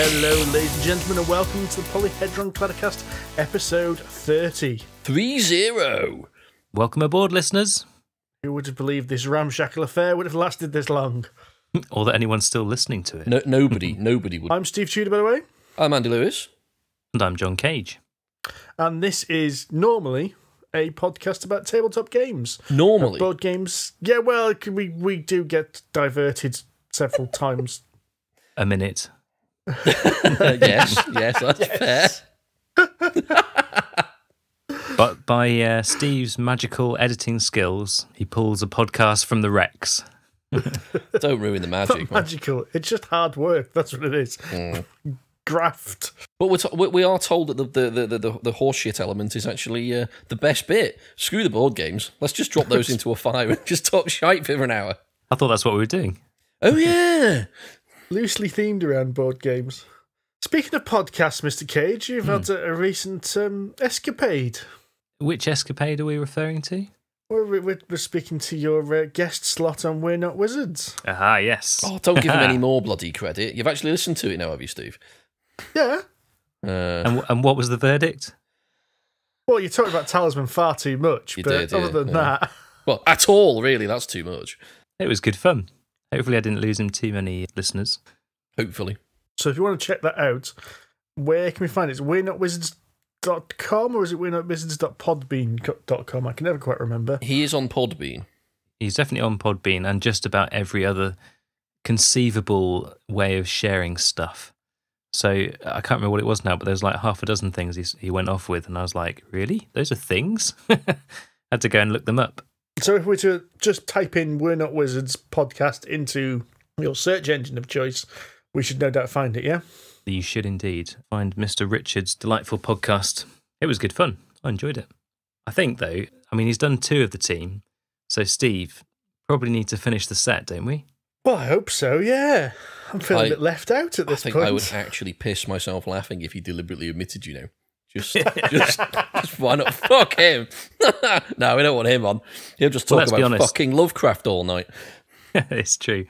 Hello, ladies and gentlemen, and welcome to the Polyhedron Cladocast, episode 30. 30. Welcome aboard, listeners. Who would have believed this ramshackle affair would have lasted this long? Or that anyone's still listening to it. No, nobody would. I'm Steve Tudor, by the way. I'm Andy Lewis. And I'm John Cage. And this is normally a podcast about tabletop games. Normally? Board games. Yeah, well, we do get diverted several times. A minute. yes, that's yes. Fair. But by Steve's magical editing skills, he pulls a podcast from the wrecks. Don't ruin the magic. It's not magical. It's just hard work. That's what it is. Mm. Graft. But we are told that the horseshit element is actually the best bit. Screw the board games. Let's just drop those into a fire and just talk shite for an hour. I thought that's what we were doing. Oh, yeah. Loosely themed around board games. Speaking of podcasts, Mr. Cage, you've had a recent escapade. Which escapade are we referring to? We're speaking to your guest slot on We're Not Wizards. Ah, yes. Oh, don't give him any more bloody credit. You've actually listened to it now, have you, Steve? Yeah. And what was the verdict? Well, you talked about Talisman far too much, but other than that... Well, at all, really, that's too much. It was good fun. Hopefully I didn't lose him too many listeners. Hopefully. So if you want to check that out, where can we find it? Is it we'renotwizards.com or is it we'renotwizards.podbean.com? I can never quite remember. He is on Podbean. He's definitely on Podbean and just about every other conceivable way of sharing stuff. So I can't remember what it was now, but there's like half a dozen things he went off with, and I was like, really? Those are things? I had to go and look them up. So if we were to just type in We're Not Wizards podcast into your search engine of choice, we should no doubt find it, yeah? You should indeed find Mr. Richard's delightful podcast. It was good fun. I enjoyed it. I think, though, I mean, he's done two of the team. So, Steve, probably need to finish the set, don't we? Well, I hope so, yeah. I'm feeling a bit left out at this point. I would actually piss myself laughing if he deliberately omitted, you know. Just why not? Fuck him. No, we don't want him on. He'll just talk about fucking Lovecraft all night. It's true.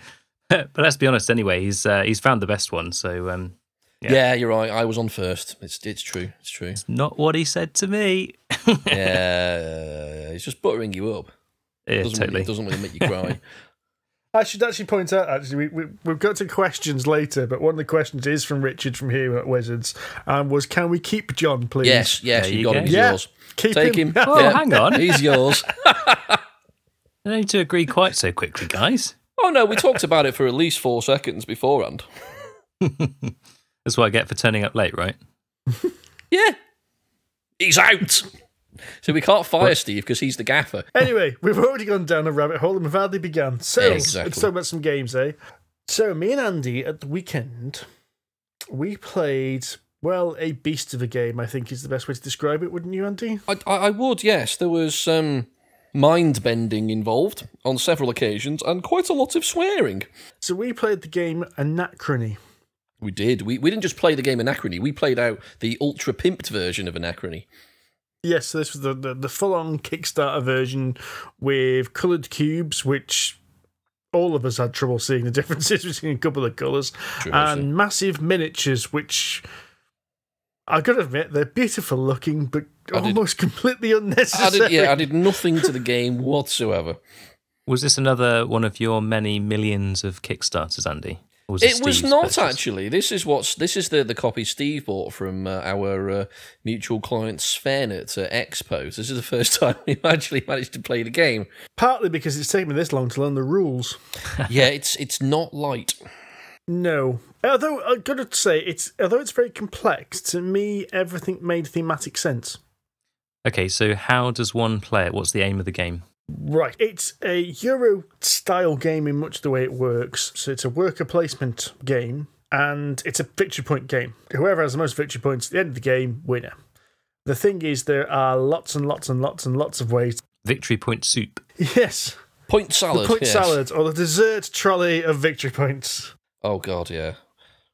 But let's be honest anyway, he's found the best one, so... Yeah, you're right. I was on first. It's true. It's true. It's not what he said to me. Yeah, he's just buttering you up. Yeah, totally. It doesn't really make you cry. I should actually point out, actually, we've got to questions later, but one of the questions is from Richard from here at Wizards, and was, can we keep John, please? Yes, you got him. He's yours. Take him. Oh, yeah. Hang on. He's yours. I don't need to agree quite so quickly, guys. Oh, no, we talked about it for at least 4 seconds beforehand. That's what I get for turning up late, right? Yeah. He's out. So we can't fire Steve because he's the gaffer. Anyway, we've already gone down a rabbit hole and we've hardly begun. So let's talk about some games, eh? So me and Andy at the weekend, we played, well, a beast of a game, I think is the best way to describe it, wouldn't you, Andy? I would, yes. There was mind-bending involved on several occasions and quite a lot of swearing. So we played the game Anachrony. We did. We didn't just play the game Anachrony. We played out the ultra-pimped version of Anachrony. Yes, so this was the full-on Kickstarter version with coloured cubes, which all of us had trouble seeing the differences between a couple of colours, and massive miniatures, which I've got to admit, they're beautiful looking, but almost completely unnecessary. I did nothing to the game whatsoever. Was this another one of your many millions of Kickstarters, Andy? It was not, actually. This is the copy Steve bought from our mutual client Sven at Expo. This is the first time we've actually managed to play the game. Partly because it's taken me this long to learn the rules. Yeah, it's not light. No, although I've got to say, although it's very complex, to me everything made thematic sense. Okay, so how does one play it? What's the aim of the game? Right, it's a Euro-style game in much the way it works. So it's a worker placement game, and it's a victory point game. Whoever has the most victory points at the end of the game, winner. The thing is, there are lots and lots and lots and lots of ways. Victory point soup. Yes. Point salad. The point salad, or the dessert trolley of victory points. Oh, God, yeah.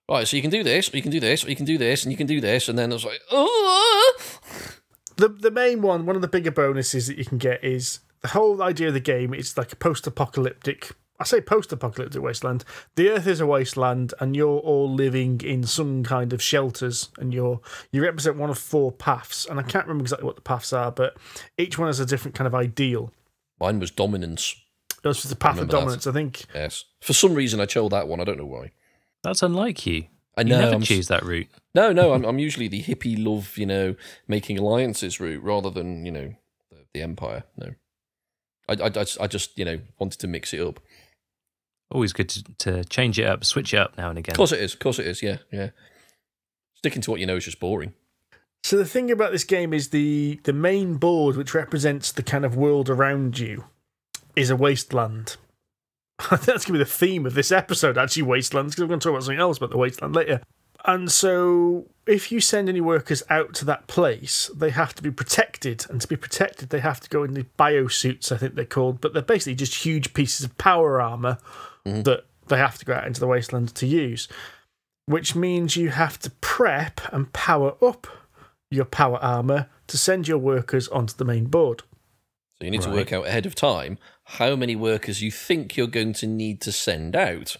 Right, so you can do this, or you can do this, or you can do this, and you can do this, and then it's like, oh! The main one, one of the bigger bonuses that you can get is... The whole idea of the game is like a post-apocalyptic I say post-apocalyptic wasteland. The Earth is a wasteland, and you're all living in some kind of shelters, and you represent one of four paths, and I can't remember exactly what the paths are, but each one has a different kind of ideal. Mine was dominance. It was the path of dominance, that. I think. Yes. For some reason, I chose that one. I don't know why. That's unlike you. I know, you never choose that route. No, no, I'm usually the hippie love, you know, making alliances route rather than, you know, the empire. No, I just, you know, wanted to mix it up. Always good to change it up, switch it up now and again. Of course it is. Of course it is. Yeah, yeah. Sticking to what you know is just boring. So the thing about this game is the main board, which represents the kind of world around you, is a wasteland. I think that's going to be the theme of this episode, actually, wastelands, because we're going to talk about something else about the wasteland later. And so if you send any workers out to that place, they have to be protected. And to be protected, they have to go in the biosuits, I think they're called. But they're basically just huge pieces of power armour that they have to go out into the wasteland to use, which means you have to prep and power up your power armour to send your workers onto the main board. So you need to work out ahead of time how many workers you think you're going to need to send out.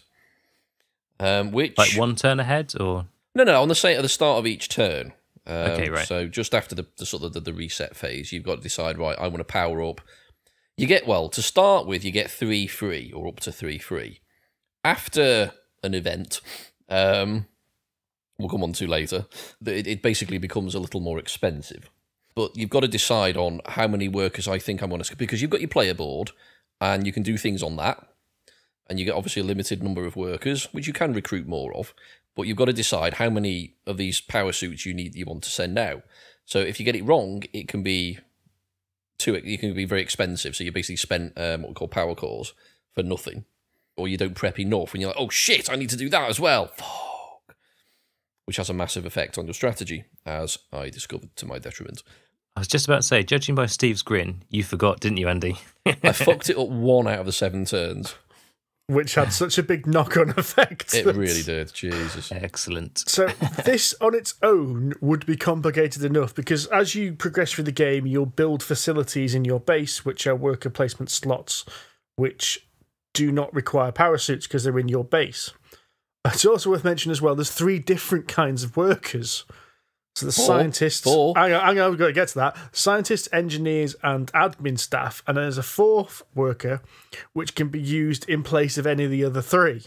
Which like one turn ahead, or no, on the say at the start of each turn. Okay, right. So just after the sort of the reset phase, you've got to decide. Right, I want to power up. You get to start with. You get 3 free or up to 3 free after an event. We'll come on to later. It basically becomes a little more expensive. But you've got to decide on how many workers I think I'm going to... Because you've got your player board, and you can do things on that. And you get, obviously, a limited number of workers, which you can recruit more of. But you've got to decide how many of these power suits you want to send out. So if you get it wrong, it can be very expensive. So you basically spent what we call power cores for nothing. Or you don't prep enough, and you're like, oh, shit, I need to do that as well. Fuck. Which has a massive effect on your strategy, as I discovered to my detriment. I was just about to say, judging by Steve's grin, you forgot, didn't you, Andy? I fucked it up 1 out of the 7 turns. Which had such a big knock-on effect. It really did, Jesus. Excellent. So this on its own would be complicated enough, because as you progress through the game, you'll build facilities in your base, which are worker placement slots, which do not require power suits because they're in your base. It's also worth mentioning as well, there's 3 different kinds of workers. So the scientists... Hang on, we've got to get to that. Scientists, engineers, and admin staff. And there's a 4th worker, which can be used in place of any of the other 3.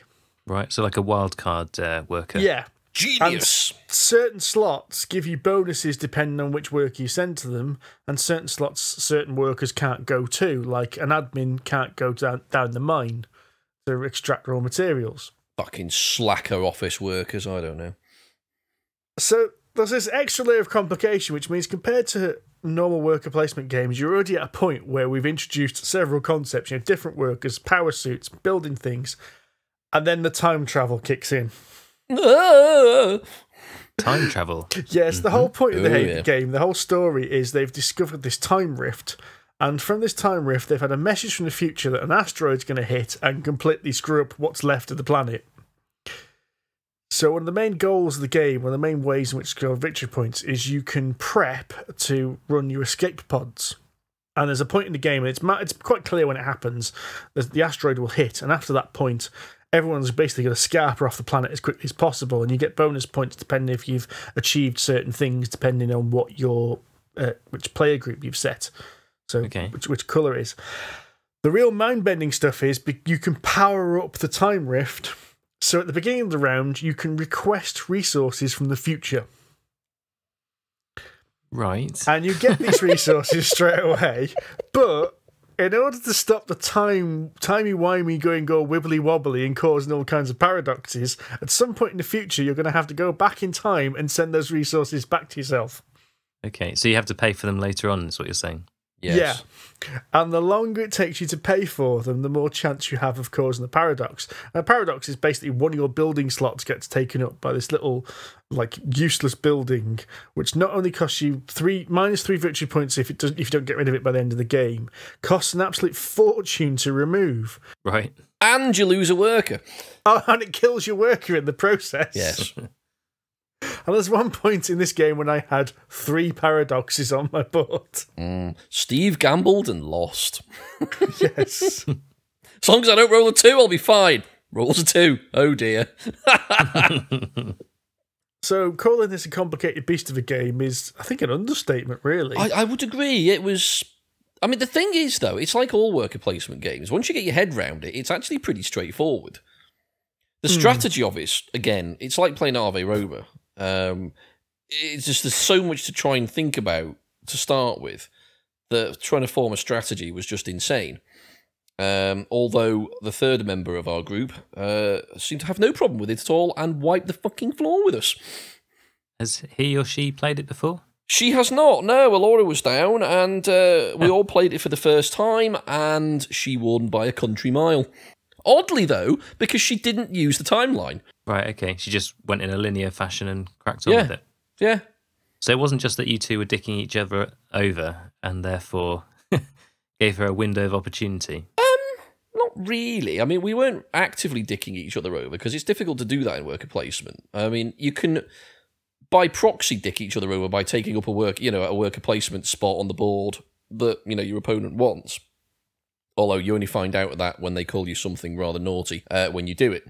Right, so like a wildcard worker. Yeah. Genius! And certain slots give you bonuses depending on which worker you send to them, and certain slots certain workers can't go to, like an admin can't go down the mine to extract raw materials. Fucking slacker office workers, I don't know. So... there's this extra layer of complication, which means compared to normal worker placement games, you're already at a point where we've introduced several concepts, you know, different workers, power suits, building things, and then the time travel kicks in. Time travel? Yes, the whole point of the game, the whole story, is they've discovered this time rift, and from this time rift, they've had a message from the future that an asteroid's going to hit and completely screw up what's left of the planet. So one of the main goals of the game, one of the main ways in which to score victory points, is you can prep to run your escape pods. And there's a point in the game, and it's quite clear when it happens, that the asteroid will hit, and after that point, everyone's basically going to scarper off the planet as quickly as possible, and you get bonus points depending if you've achieved certain things, depending on what your which player group you've set, so which colour is. The real mind-bending stuff is you can power up the time rift. So at the beginning of the round, you can request resources from the future. Right. And you get these resources straight away. But in order to stop the timey-wimey going all wibbly-wobbly and causing all kinds of paradoxes, at some point in the future, you're going to have to go back in time and send those resources back to yourself. Okay, so you have to pay for them later on, is what you're saying? Yes. Yeah, and the longer it takes you to pay for them, the more chance you have of causing the paradox. And a paradox is basically one of your building slots gets taken up by this little, like, useless building, which not only costs you minus 3 victory points if you don't get rid of it by the end of the game, costs an absolute fortune to remove. Right, and you lose a worker. Oh, and it kills your worker in the process. Yes. And there's one point in this game when I had 3 paradoxes on my board. Steve gambled and lost. Yes. As long as I don't roll a 2, I'll be fine. Rolls a 2. Oh, dear. So calling this a complicated beast of a game is, I think, an understatement, really. I would agree. It was... I mean, the thing is, though, it's like all worker placement games. Once you get your head round it, it's actually pretty straightforward. The strategy of it, again, it's like playing Ave Roma. It's just there's so much to try and think about to start with that trying to form a strategy was just insane. Although the third member of our group seemed to have no problem with it at all and wiped the fucking floor with us. Has he or she played it before? She has not, no. Laura was down, and we all played it for the first time, and she won by a country mile. Oddly, though, because she didn't use the timeline. Right, okay. She just went in a linear fashion and cracked on with it. Yeah. So it wasn't just that you two were dicking each other over and therefore gave her a window of opportunity? Not really. I mean, we weren't actively dicking each other over because it's difficult to do that in worker placement. I mean, you can... by proxy dick each other over by taking up a worker placement spot on the board that, you know, your opponent wants. Although you only find out that when they call you something rather naughty when you do it.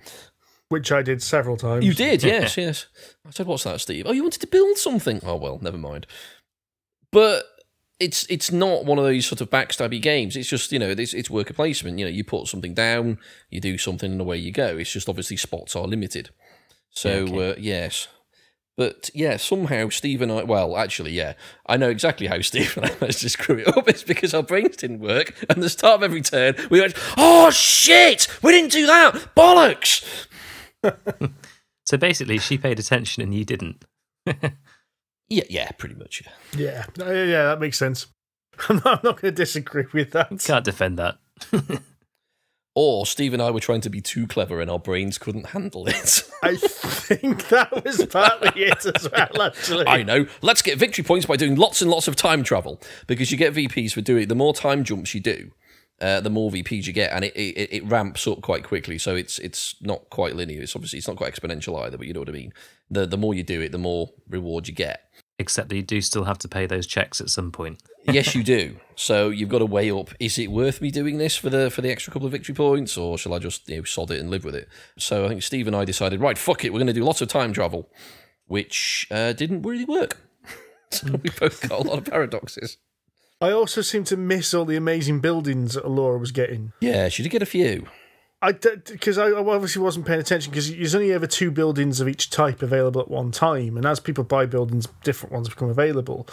Which I did several times. You did, yes, yes. I said, what's that, Steve? Oh, you wanted to build something. Oh, well, never mind. But it's not one of those sort of backstabby games. It's just, you know, it's worker placement. You know, you put something down, you do something, and away you go. It's just obviously spots are limited. So, yes. But, yeah, somehow Steve and I... well, actually, yeah. I know exactly how Steve and I managed to screw it up. It's because our brains didn't work. And at the start of every turn, we went, oh, shit! We didn't do that! Bollocks! So, basically, she paid attention and you didn't. yeah, pretty much. Yeah, that makes sense. I'm not going to disagree with that. Can't defend that. Or Steve and I were trying to be too clever and our brains couldn't handle it. I think that was partly it as well, actually. I know. Let's get victory points by doing lots and lots of time travel, because you get VPs for doing it. The more time jumps you do, the more VPs you get, and it ramps up quite quickly, so it's not quite linear. It's obviously not quite exponential either, but you know what I mean. The more you do it, the more reward you get. Except that you do still have to pay those checks at some point. Yes, you do. So you've got to weigh up, is it worth me doing this for the extra couple of victory points, or shall I just, you know, sod it and live with it? So I think Steve and I decided, right, fuck it, we're going to do lots of time travel, which didn't really work. So we both got a lot of paradoxes. I also seem to miss all the amazing buildings that Laura was getting. Yeah, she did get a few. Because I obviously wasn't paying attention, because there's only ever 2 buildings of each type available at one time, and as people buy buildings, different ones become available.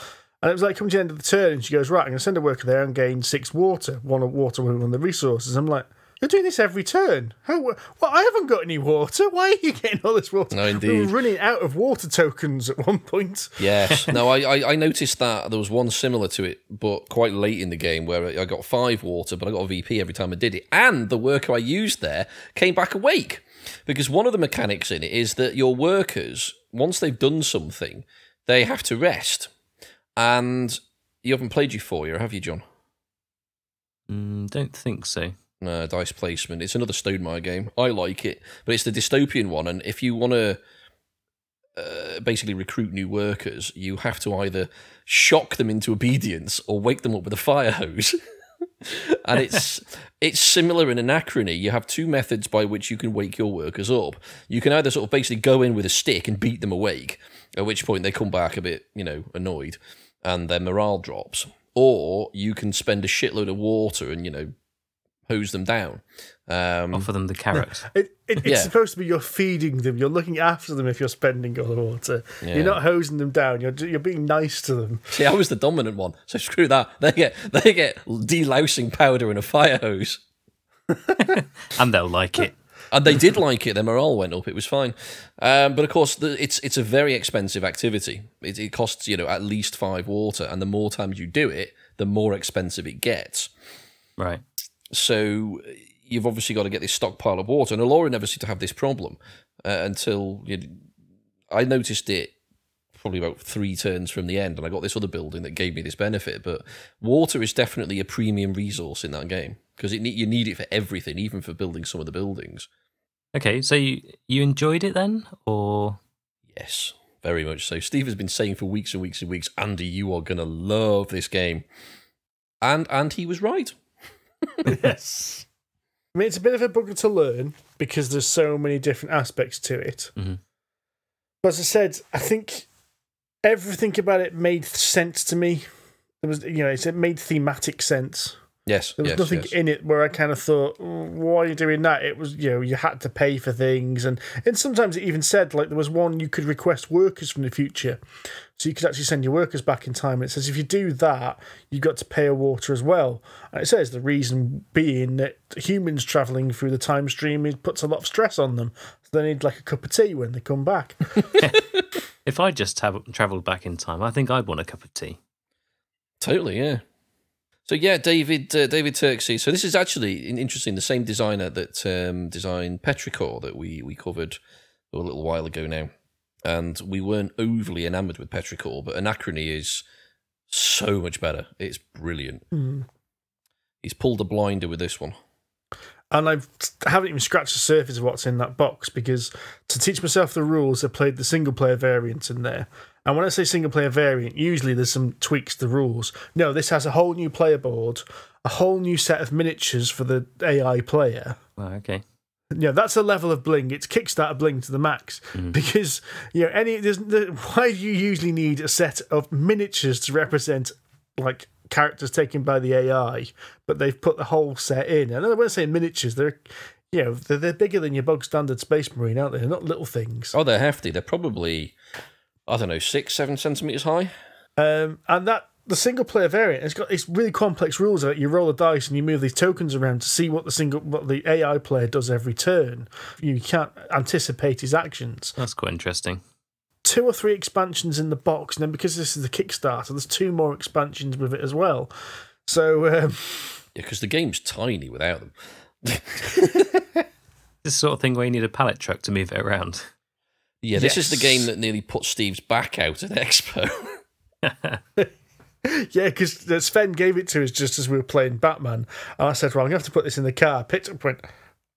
And it was like, come to the end of the turn, and she goes, right, I'm going to send a worker there and gain 6 water. 1 water when we won the resources. I'm like, you're doing this every turn. How? Well, I haven't got any water. Why are you getting all this water? No, indeed. We were running out of water tokens at one point. Yes. No, I noticed that. There was one similar to it, but quite late in the game, where I got 5 water, but I got a VP every time I did it. And the worker I used there came back awake, because one of the mechanics in it is that your workers, once they've done something, they have to rest. And you haven't played Euphoria, have you, John? Don't think so. No, dice placement. It's another Stonemaier game. I like it, but it's the dystopian one. And if you want to basically recruit new workers, you have to either shock them into obedience or wake them up with a fire hose. And it's similar in Anachrony. You have 2 methods by which you can wake your workers up. You can either sort of basically go in with a stick and beat them awake, at which point they come back a bit, you know, annoyed, and their morale drops. Or you can spend a shitload of water and, you know, hose them down. Offer them the carrots. It's supposed to be you're feeding them, you're looking after them if you're spending all the water. Yeah. You're not hosing them down, you're being nice to them. See, I was the dominant one, so screw that. They get de-lousing powder and a fire hose. And they'll like it. And they did like it. Their morale went up. It was fine. But of course, it's a very expensive activity. It costs, you know, at least 5 water, and the more times you do it, the more expensive it gets. Right. So you've obviously got to get this stockpile of water. And Laura never seemed to have this problem until, you know, I noticed it probably about 3 turns from the end, and I got this other building that gave me this benefit. But water is definitely a premium resource in that game, because you need it for everything, even for building some of the buildings. Okay, so you enjoyed it then, or...? Yes, very much so. Steve has been saying for weeks and weeks and weeks, Andy, you are going to love this game. And he was right. Yes. I mean, it's a bit of a bugger to learn because there's so many different aspects to it. Mm-hmm. But as I said, I think everything about it made sense to me. There was, you know, it made thematic sense. Yes, there was nothing in it where I kind of thought, why are you doing that? It was, you know, you had to pay for things, and sometimes it even said, like, there was one you could request workers from the future, so you could actually send your workers back in time. And it says if you do that, you've got to pay a water as well. And it says the reason being that humans travelling through the time stream, it puts a lot of stress on them, so they need like a cup of tea when they come back. If I just travelled back in time, I think I'd want a cup of tea. Totally, yeah. So yeah, David Turksey. So this is actually interesting. The same designer that designed Petrichor that we covered a little while ago now, and we weren't overly enamoured with Petrichor, but Anachrony is so much better. It's brilliant. Mm. He's pulled a blinder with this one, and I haven't even scratched the surface of what's in that box because to teach myself the rules, I played the single player variant in there. And when I say single-player variant, usually there's some tweaks to the rules. No, this has a whole new player board, a whole new set of miniatures for the AI player. Oh, okay. Yeah, that's a level of bling. It's Kickstarter bling to the max because, you know, why do you usually need a set of miniatures to represent, like, characters taken by the AI, but they've put the whole set in? And when I say miniatures, they're... You know, they're bigger than your bog-standard Space Marine, aren't they? They're not little things. Oh, they're hefty. They're probably... I don't know, 6-7 centimetres high. And that the single player variant has got these really complex rules that you roll a dice and you move these tokens around to see what the AI player does every turn. You can't anticipate his actions. That's quite interesting. 2 or 3 expansions in the box, and then because this is the Kickstarter, there's 2 more expansions with it as well. So yeah, because the game's tiny without them. This sort of thing where you need a pallet truck to move it around. Yeah, this is the game that nearly put Steve's back out at Expo. Yeah, because Sven gave it to us just as we were playing Batman. And I said, well, I'm going to have to put this in the car. I picked up and went,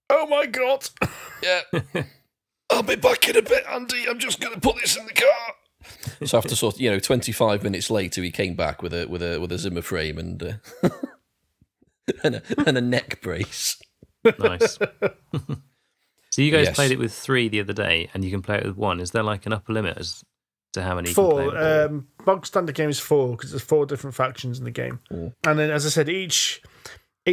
oh my God. Yeah. I'll be back in a bit, Andy. I'm just going to put this in the car. So after sort of, you know, 25 minutes later, he came back with a Zimmer frame and, and a neck brace. Nice. So you guys played it with 3 the other day, and you can play it with 1. Is there like an upper limit as to how many? 4. You can play with? Bog standard game is 4 because there's 4 different factions in the game, and then as I said, each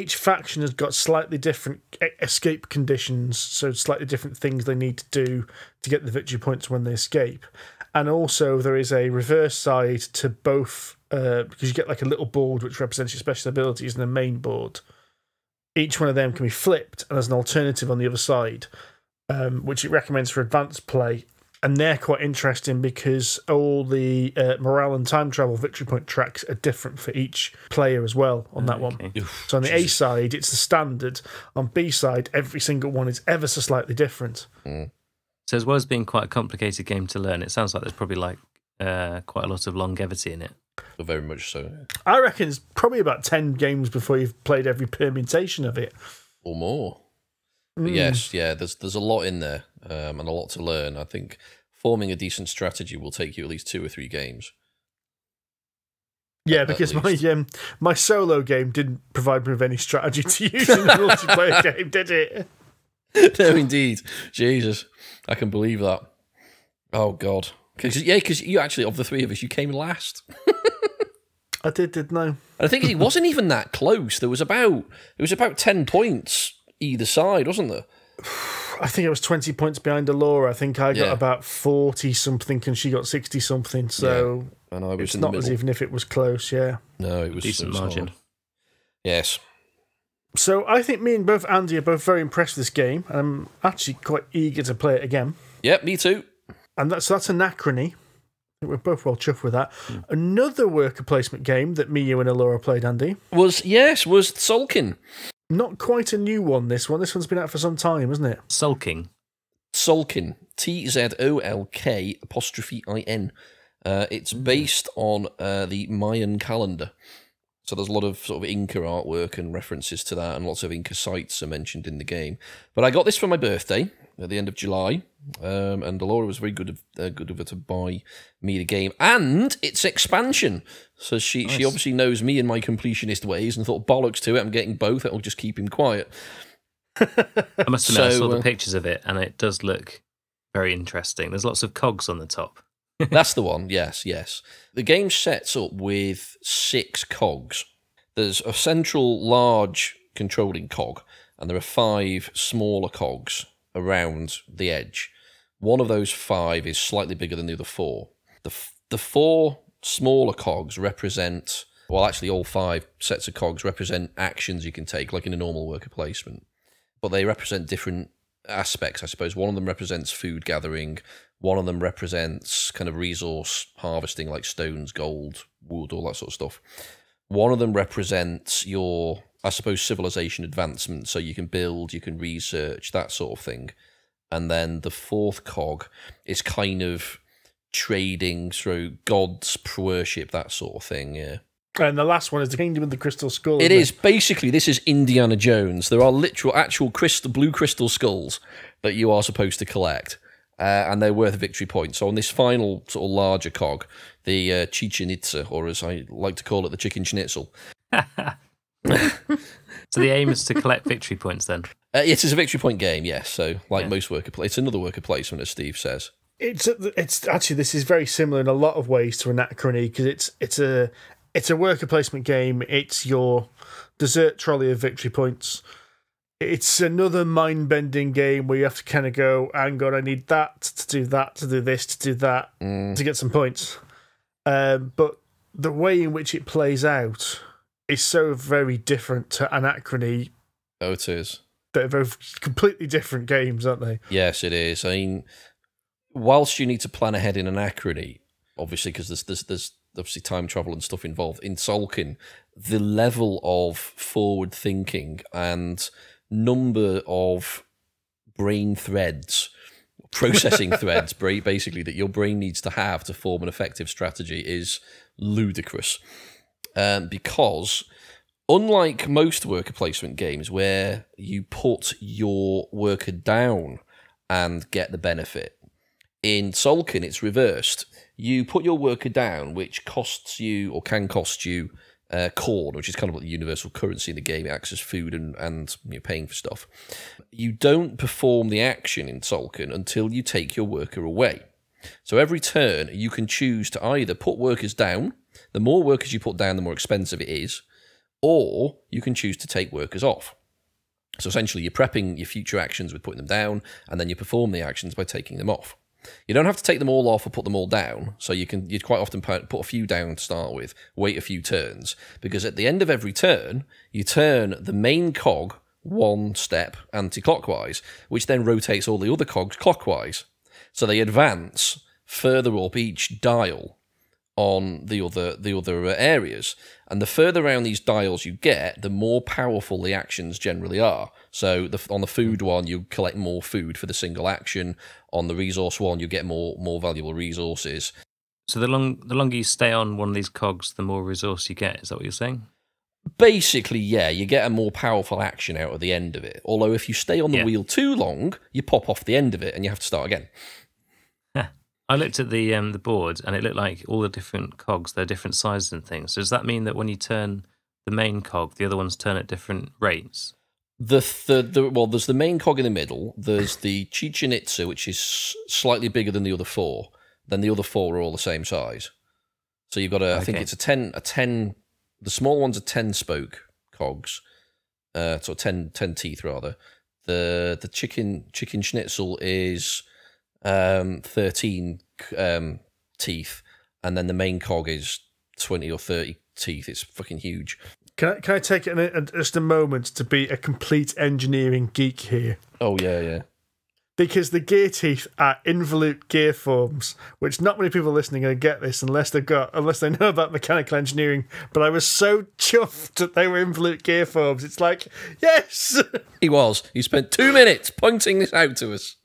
faction has got slightly different escape conditions, so slightly different things they need to do to get the victory points when they escape, and also there is a reverse side to both because you get like a little board which represents your special abilities and a main board. Each one of them can be flipped, and there's an alternative on the other side, which it recommends for advanced play. And they're quite interesting because all the morale and time travel victory point tracks are different for each player as well on that one. Oof, so on the A side, it's the standard. On B side, every single one is ever so slightly different. Mm. So as well as being quite a complicated game to learn, it sounds like there's probably like quite a lot of longevity in it. Very much so. I reckon it's probably about 10 games before you've played every permutation of it. Or more. But yes, yeah, there's a lot in there and a lot to learn. I think forming a decent strategy will take you at least 2 or 3 games. Yeah, because my solo game didn't provide me with any strategy to use in the multiplayer game, did it? No, indeed. Jesus, I can believe that. Oh, God. Yeah, because you actually, of the 3 of us, you came last. I didn't I? And I think it wasn't even that close. There was about 10 points either side, wasn't there? I think it was 20 points behind Laura. I think I got about 40 something, and she got 60 something. So yeah. And I was it's in not the middle. As even if it was close. Yeah, no, it was decent margin. Hard. Yes. So I think me and both Andy are both very impressed with this game, and I'm actually quite eager to play it again. Yep, me too. And that's Anachrony. We're both well chuffed with that. Mm. Another worker placement game that me, you, and Allura played, Andy. Was Tzolk'in. Not quite a new one, this one. This one's been out for some time, hasn't it? Tzolk'in. Tzolkin. It's based on the Mayan calendar. So there's a lot of sort of Inca artwork and references to that, and lots of Inca sites are mentioned in the game. But I got this for my birthday at the end of July, and Laura was very good of her to buy me the game and its expansion. So she obviously knows me and my completionist ways and thought, bollocks to it, I'm getting both, it'll just keep him quiet. I must admit, I saw the pictures of it, and it does look very interesting. There's lots of cogs on the top. That's the one, yes, yes. The game sets up with 6 cogs. There's a central, large controlling cog, and there are 5 smaller cogs around the edge. One of those 5 is slightly bigger than the other 4. The 4 smaller cogs represent... Well, actually, all 5 sets of cogs represent actions you can take, like in a normal worker placement. But they represent different aspects, I suppose. One of them represents food gathering. One of them represents kind of resource harvesting, like stones, gold, wood, all that sort of stuff. One of them represents your, I suppose, civilization advancement. So you can build, you can research, that sort of thing. And then the 4th cog is kind of trading through gods, worship, that sort of thing, yeah. And the last one is the Kingdom of the Crystal Skull. It is. Basically, this is Indiana Jones. There are literal, actual crystal, blue crystal skulls that you are supposed to collect, and they're worth victory points. So on this final sort of larger cog, the Chichen Itza, or as I like to call it, the chicken schnitzel. So the aim is to collect victory points then? It is a victory point game, yes. So like most worker placement, it's another worker placement, as Steve says. It's actually, this is very similar in a lot of ways to Anachrony, because it's a worker placement game. It's your dessert trolley of victory points. It's another mind-bending game where you have to kind of go, hang on, I need that, to do this, to do that, to get some points. But the way in which it plays out is so very different to Anachrony. Oh, it is. They're both completely different games, aren't they? Yes, it is. I mean, whilst you need to plan ahead in Anachrony, obviously, because there's obviously time travel and stuff involved. In Tzolk'in, the level of forward thinking and number of brain threads, processing threads, basically, that your brain needs to have to form an effective strategy is ludicrous. Because unlike most worker placement games where you put your worker down and get the benefit, in Tzolk'in, it's reversed. You put your worker down, which costs you, or can cost you, corn, which is kind of like the universal currency in the game. It acts as food and you're paying for stuff. You don't perform the action in Tzolk'in until you take your worker away. So every turn, you can choose to either put workers down. The more workers you put down, the more expensive it is. Or you can choose to take workers off. So essentially, you're prepping your future actions with putting them down, and then you perform the actions by taking them off. You don't have to take them all off or put them all down, so you'd quite often put a few down to start with, wait a few turns, because at the end of every turn, you turn the main cog 1 step anti-clockwise, which then rotates all the other cogs clockwise. So they advance further up each dial on the other areas, and the further around these dials you get, the more powerful the actions generally are. So on the food one, you collect more food for the single action. On the resource one, you get more valuable resources. So the longer you stay on one of these cogs, the more resource you get. Is that what you're saying? Basically, yeah, you get a more powerful action out of the end of it. Although if you stay on the wheel too long, you pop off the end of it and you have to start again. I looked at the board, and it looked like all the different cogs, they're different sizes and things. So does that mean that when you turn the main cog, the other ones turn at different rates? Well, there's the main cog in the middle. There's the Chichen Itza, which is slightly bigger than the other 4. Then the other 4 are all the same size. So you've got I think it's a ten. The small ones are 10 spoke cogs, so 10 teeth rather. The chicken schnitzel is 13 teeth, and then the main cog is 20 or 30 teeth. It's fucking huge. Can I take just a moment to be a complete engineering geek here? Oh, yeah, yeah. Because the gear teeth are involute gear forms, which not many people listening are going to get this unless they know about mechanical engineering. But I was so chuffed that they were involute gear forms. It's like, yes! He was. He spent 2 minutes pointing this out to us.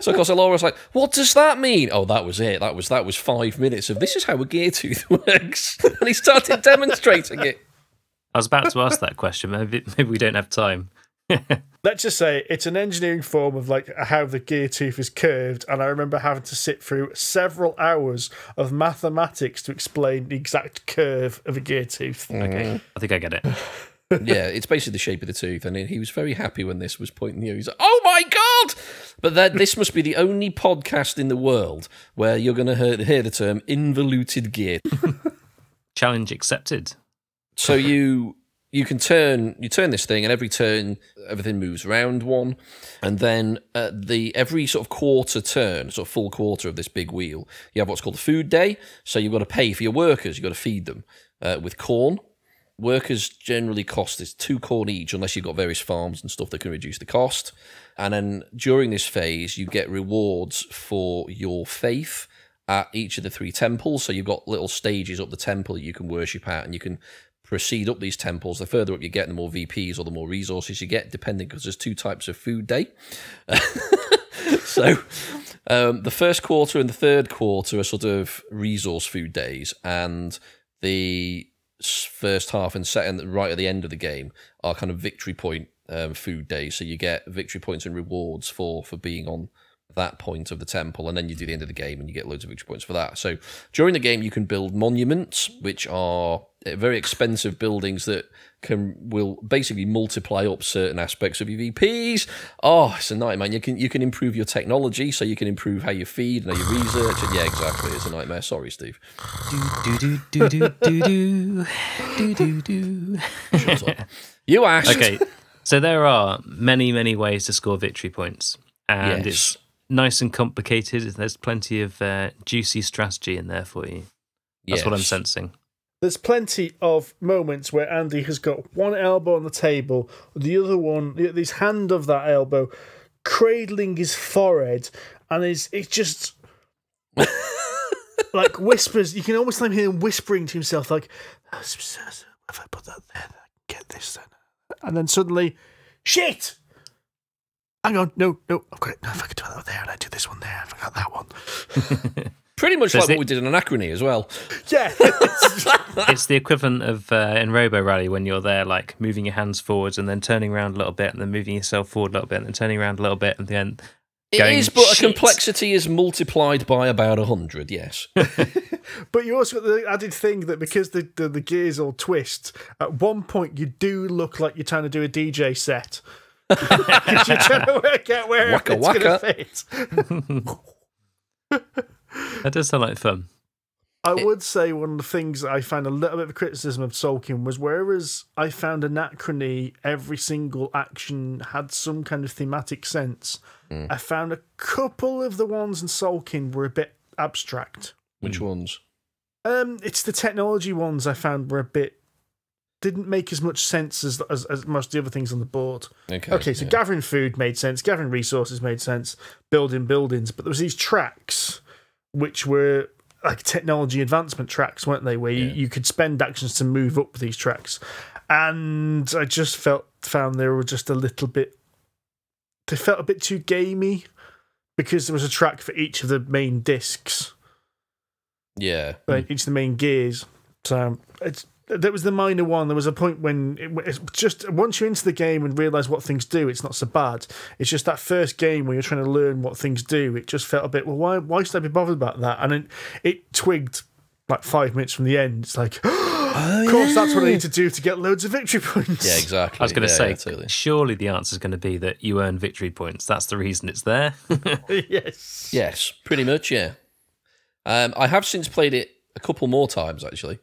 So, of course, Laura's like, what does that mean? Oh, that was it. That was 5 minutes of this is how a gear tooth works. And he started demonstrating it. I was about to ask that question. Maybe we don't have time. Let's just say it's an engineering form of like how the gear tooth is curved, and I remember having to sit through several hours of mathematics to explain the exact curve of a gear tooth. Okay, I think I get it. Yeah, it's basically the shape of the tooth, and he was very happy when this was pointing you. He's like, "Oh my god!" But that this must be the only podcast in the world where you're going to hear the term involuted gear. Challenge accepted. So you can turn this thing, and every turn everything moves around one, and then every sort of full quarter of this big wheel, you have what's called a food day. So you've got to pay for your workers. You've got to feed them with corn. Workers generally cost is 2 corn each, unless you've got various farms and stuff that can reduce the cost. And then during this phase, you get rewards for your faith at each of the 3 temples. So you've got little stages up the temple that you can worship at, and you can proceed up these temples. The further up you get, the more VPs or the more resources you get, depending, because there's 2 types of food day. So the first quarter and the third quarter are sort of resource food days, and the first half and second, right at the end of the game, are kind of victory point food days. So you get victory points and rewards for being on that point of the temple, and then you do the end of the game and you get loads of victory points for that. So during the game you can build monuments, which are very expensive buildings that will basically multiply up certain aspects of your VPs. Oh, it's a nightmare. You can improve your technology, so you can improve how you feed and how you research. And yeah, exactly. It's a nightmare. Sorry, Steve. Do do do do do do do do do. Shut up. You asked. Okay. So there are many, many ways to score victory points, and yes, it's nice and complicated. There's plenty of juicy strategy in there for you. That's what I'm sensing. There's plenty of moments where Andy has got one elbow on the table, the other one, his hand of that elbow, cradling his forehead, and it's just like whispers. You can almost hear him whispering to himself, like, if I put that there, I can get this then. And then suddenly, shit! Hang on, no, I've got it. No, if I could do that there, and I do this one there, I forgot that one. Pretty much like what we did in Anachrony as well. Yeah. It's the equivalent of in Robo Rally, when you're there, like, moving your hands forwards and then turning around a little bit and then moving yourself forward a little bit and then turning around a little bit and then going, it is, but shit. A complexity is multiplied by about 100, yes. But you also got the added thing that because the gears all twist, at one point you do look like you're trying to do a DJ set. You're trying to work out where it's going to fit. That does sound like fun. I would say one of the things that I found a little bit of criticism of Tzolk'in was, whereas I found Anachrony, every single action had some kind of thematic sense, I found a couple of the ones in Tzolk'in were a bit abstract. Which ones? It's the technology ones I found were a bit... didn't make as much sense as most of the other things on the board. Okay, so gathering food made sense, gathering resources made sense, building buildings, but there was these tracks... which were like technology advancement tracks, weren't they? Where you could spend actions to move up these tracks. And I just found they were just a little bit... they felt a bit too gamey because there was a track for each of the main discs. Yeah. Like each of the main gears. So that was the minor one. There was a point when... it's just once you're into the game and realise what things do, it's not so bad. It's just that first game where you're trying to learn what things do, it just felt a bit, well, why should I be bothered about that? And it twigged like 5 minutes from the end. It's like, oh, of course, that's what I need to do to get loads of victory points. Yeah, exactly. I was going to say, totally. Surely the answer is going to be that you earn victory points. That's the reason it's there. Yes. Yes, pretty much, yeah. I have since played it a couple more times, actually.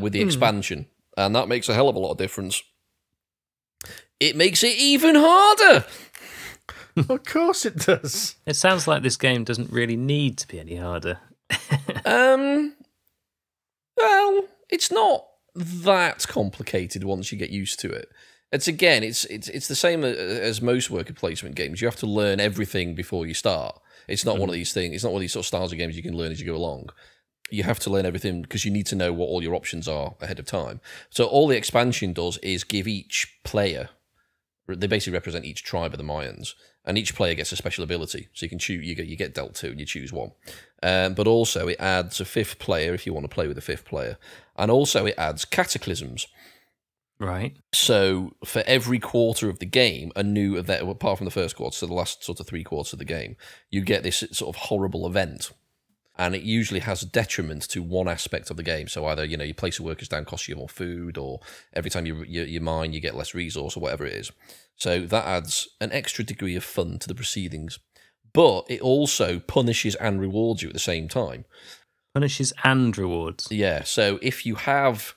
With the expansion, and that makes a hell of a lot of difference. It makes it even harder. Of course it does. It sounds like this game doesn't really need to be any harder. Well, it's not that complicated once you get used to it. It's the same as most worker placement games. You have to learn everything before you start. It's not one of these things. It's not one of these sort of styles of games you can learn as you go along. You have to learn everything because you need to know what all your options are ahead of time. So all the expansion does is give each player, they basically represent each tribe of the Mayans, and each player gets a special ability. So you can choose, you get dealt 2 and you choose 1. But also it adds a 5th player if you want to play with a 5th player. And also it adds cataclysms. Right. So for every quarter of the game, a new event, apart from the first quarter, so the last sort of 3 quarters of the game, you get this sort of horrible event. and it usually has a detriment to one aspect of the game. So either, you place your workers down, costs you more food, or every time you mine, you get less resource, or whatever it is. So that adds an extra degree of fun to the proceedings. But it also punishes and rewards you at the same time. Punishes and rewards. Yeah, so if you have...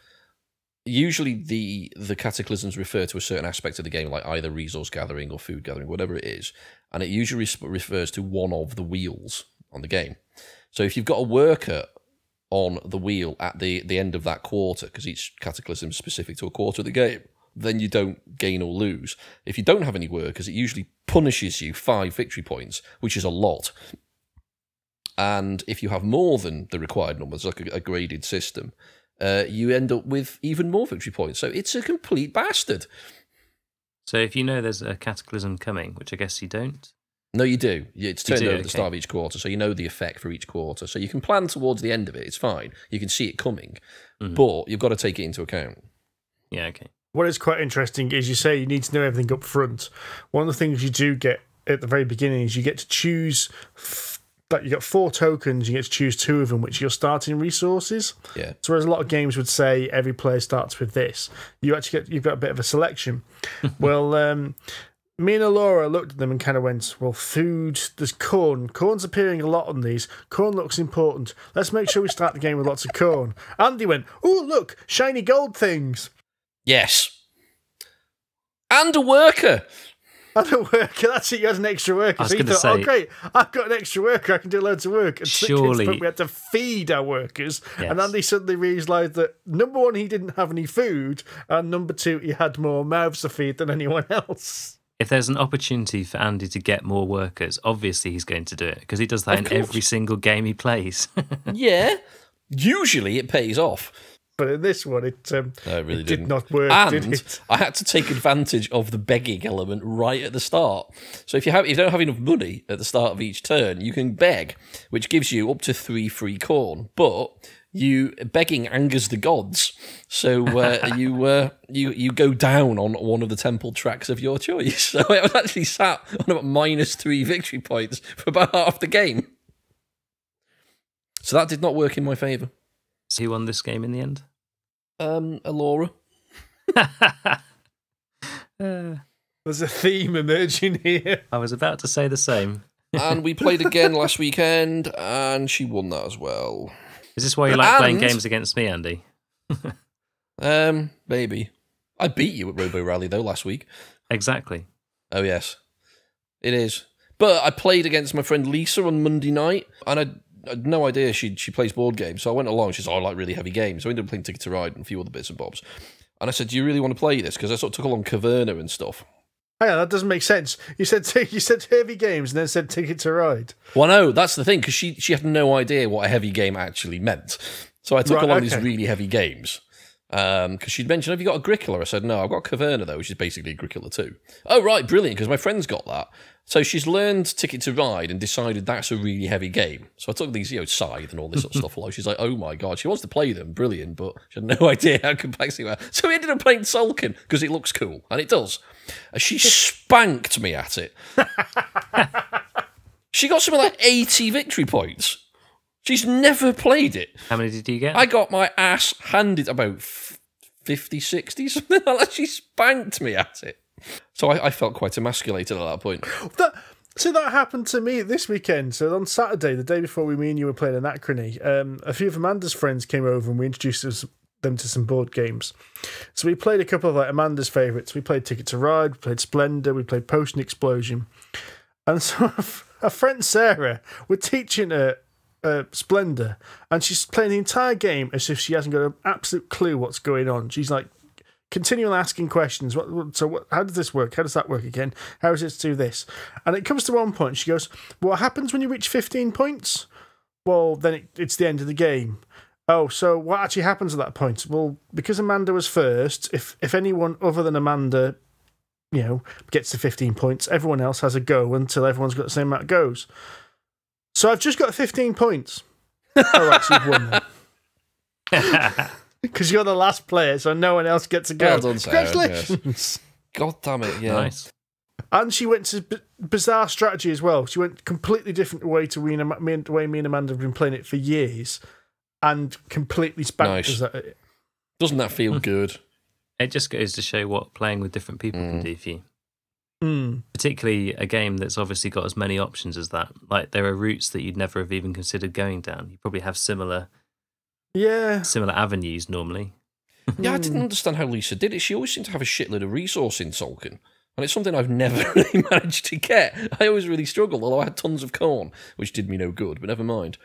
Usually the cataclysms refer to a certain aspect of the game, like either resource gathering or food gathering, whatever it is. And it usually refers to one of the wheels on the game. So if you've got a worker on the wheel at the end of that quarter, because each cataclysm is specific to a quarter of the game, then you don't gain or lose. If you don't have any workers, it usually punishes you 5 victory points, which is a lot. And if you have more than the required numbers, like a graded system, you end up with even more victory points. So it's a complete bastard. So if you know there's a cataclysm coming, which I guess you don't... No, you do. It's turned over at the start of each quarter, so you know the effect for each quarter. So you can plan towards the end of it. It's fine. You can see it coming, but you've got to take it into account. Yeah, okay. What is quite interesting is you say you need to know everything up front. One of the things you do get at the very beginning is you get to choose... But you got 4 tokens, you get to choose 2 of them, which are your starting resources. Yeah. So whereas a lot of games would say every player starts with this, you actually get, you've got a bit of a selection. Well, me and Laura looked at them and kind of went, well, food, there's corn. Corn's appearing a lot on these. Corn looks important. Let's make sure we start the game with lots of corn. Andy went, oh, look, shiny gold things. Yes. And a worker. And a worker, that's it, you had an extra worker. So you thought, oh great, I've got an extra worker, I can do loads of work. And surely... we had to feed our workers. Yes. And Andy suddenly realised that, number 1, he didn't have any food, and number 2, he had more mouths to feed than anyone else. If there's an opportunity for Andy to get more workers, obviously he's going to do it, because he does that in every single game he plays. Yeah, usually it pays off. But in this one, it did not work, and did it? I had to take advantage of the begging element right at the start. So if you don't have enough money at the start of each turn, you can beg, which gives you up to 3 free corn. But begging angers the gods, so you go down on one of the temple tracks of your choice. So I was actually sat on about -3 victory points for about half the game. So that did not work in my favour. So who won this game in the end? Laura. There's a theme emerging here. I was about to say the same. And we played again last weekend, and she won that as well. Is this why you like playing games against me, Andy? Maybe. I beat you at Robo Rally though last week. Exactly. Oh yes, it is. But I played against my friend Lisa on Monday night, and I had no idea she plays board games, so I went along. She said, oh, I like really heavy games. So I ended up playing Ticket to Ride and a few other bits and bobs. And I said, do you really want to play this? Because I sort of took along Caverna and stuff. Hang on, that doesn't make sense. You said heavy games and then said Ticket to Ride. Well, no, that's the thing, because she had no idea what a heavy game actually meant. So I took along these really heavy games. Because she'd mentioned, have you got Agricola? I said, no, I've got Caverna, though, which is basically Agricola 2. Oh, right, brilliant, because my friend's got that. So she's learned Ticket to Ride and decided that's a really heavy game. So I took these, Scythe and all this sort of stuff along. She's like, oh, my God, she wants to play them, brilliant, but she had no idea how complex they were. So we ended up playing Tzolk'in, because it looks cool, and it does. And she spanked me at it. She got something like 80 victory points. She's never played it. How many did you get? I got my ass handed, about 50, 60, something like that. She spanked me at it. So I felt quite emasculated at that point. So that happened to me this weekend. So on Saturday, the day before me and you were playing Anachrony, a few of Amanda's friends came over and we introduced them to some board games. So we played a couple of Amanda's favourites. We played Ticket to Ride, we played Splendor, we played Potion Explosion. And so our friend Sarah, we're teaching her Splendor, and she's playing the entire game as if she hasn't got an absolute clue what's going on. She's like continually asking questions. How does this work? How does that work again? How does it do this? And it comes to one point, she goes, what happens when you reach 15 points? Well, then it's the end of the game. Oh, so what actually happens at that point? Well, because Amanda was first, if anyone other than Amanda gets to 15 points, everyone else has a go until everyone's got the same amount of goes. So I've just got 15 points. All right, so you've won then. Because you're the last player, so no one else gets a go. Well done, Sarah, congratulations. Yes. God damn it, yeah. Nice. And she went to bizarre strategy as well. She went completely different way to the way me and Amanda have been playing it for years, and completely spanked us at it. Doesn't that feel good? It just goes to show what playing with different people can do for you. Particularly a game that's obviously got as many options as that. Like, there are routes that you'd never have even considered going down. You probably have similar, similar avenues normally. Yeah, I didn't understand how Lisa did it. She always seemed to have a shitload of resource in Tzolk'in, and it's something I've never really managed to get. I always really struggled, although I had tons of corn, which did me no good. But never mind.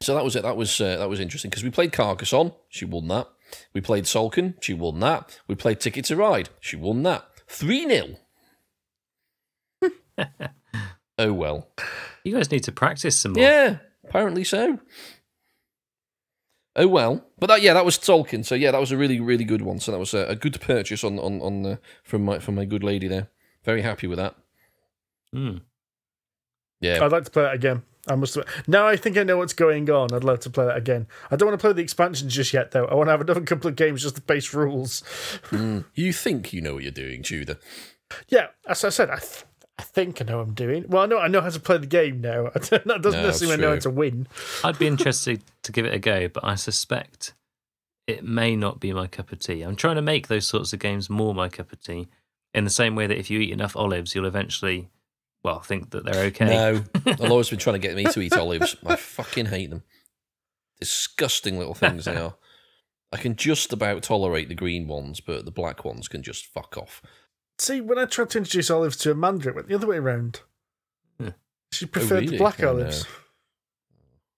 So that was it. That was interesting because we played Carcassonne. She won that. We played Tzolk'in. She won that. We played Ticket to Ride. She won that. 3-0. Oh well. You guys need to practice some more. Yeah, apparently so. Oh well. But that, yeah, that was Tzolk'in. So yeah, that was a really, really good one. So that was a good purchase from my good lady there. Very happy with that. Yeah, I'd like to play that again. I must have. Now I think I know what's going on. I'd love to play that again. I don't want to play the expansions just yet, though. I want to have another couple of games, just the base rules. You think you know what you're doing, Tudor? Yeah, as I said, I think I know what I'm doing. Well, I know how to play the game now. That doesn't necessarily mean I know how to win. I'd be interested to give it a go, but I suspect it may not be my cup of tea. I'm trying to make those sorts of games more my cup of tea, in the same way that if you eat enough olives, you'll eventually... well, I think that they're okay. No, Laura's been trying to get me to eat olives. I fucking hate them. Disgusting little things they are. I can just about tolerate the green ones, but the black ones can just fuck off. See, when I tried to introduce olives to Amanda, it went the other way around. She preferred the black olives.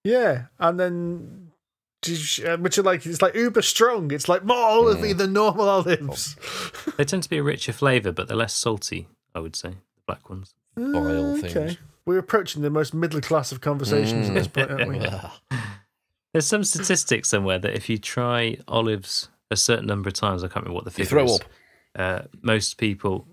Yeah, and then... which are like, it's like uber strong. It's like more olivey than normal olives. They tend to be a richer flavour, but they're less salty, I would say, the black ones. Vile things. Okay. We're approaching the most middle class of conversations at this point, aren't we? There's some statistics somewhere that if you try olives a certain number of times, I can't remember what the figure is. You throw up. Most people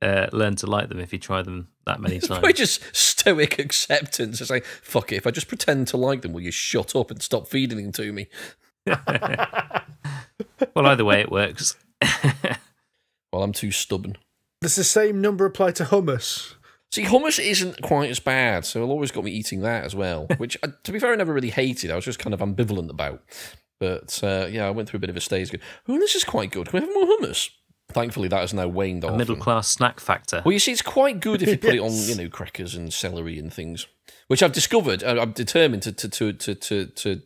learn to like them if you try them that many times. It's just stoic acceptance. It's like, fuck it, if I just pretend to like them, will you shut up and stop feeding them to me? Well, either way, it works. Well, I'm too stubborn. Does the same number apply to hummus? See, hummus isn't quite as bad, so it always got me eating that as well, which, to be fair, I never really hated. I was just kind of ambivalent about. But, yeah, I went through a bit of a stage. Oh, this is quite good. Can we have more hummus? Thankfully, that has now waned off. A middle-class snack factor. Well, you see, it's quite good if you put it on, you know, crackers and celery and things, which I've discovered. I'm determined to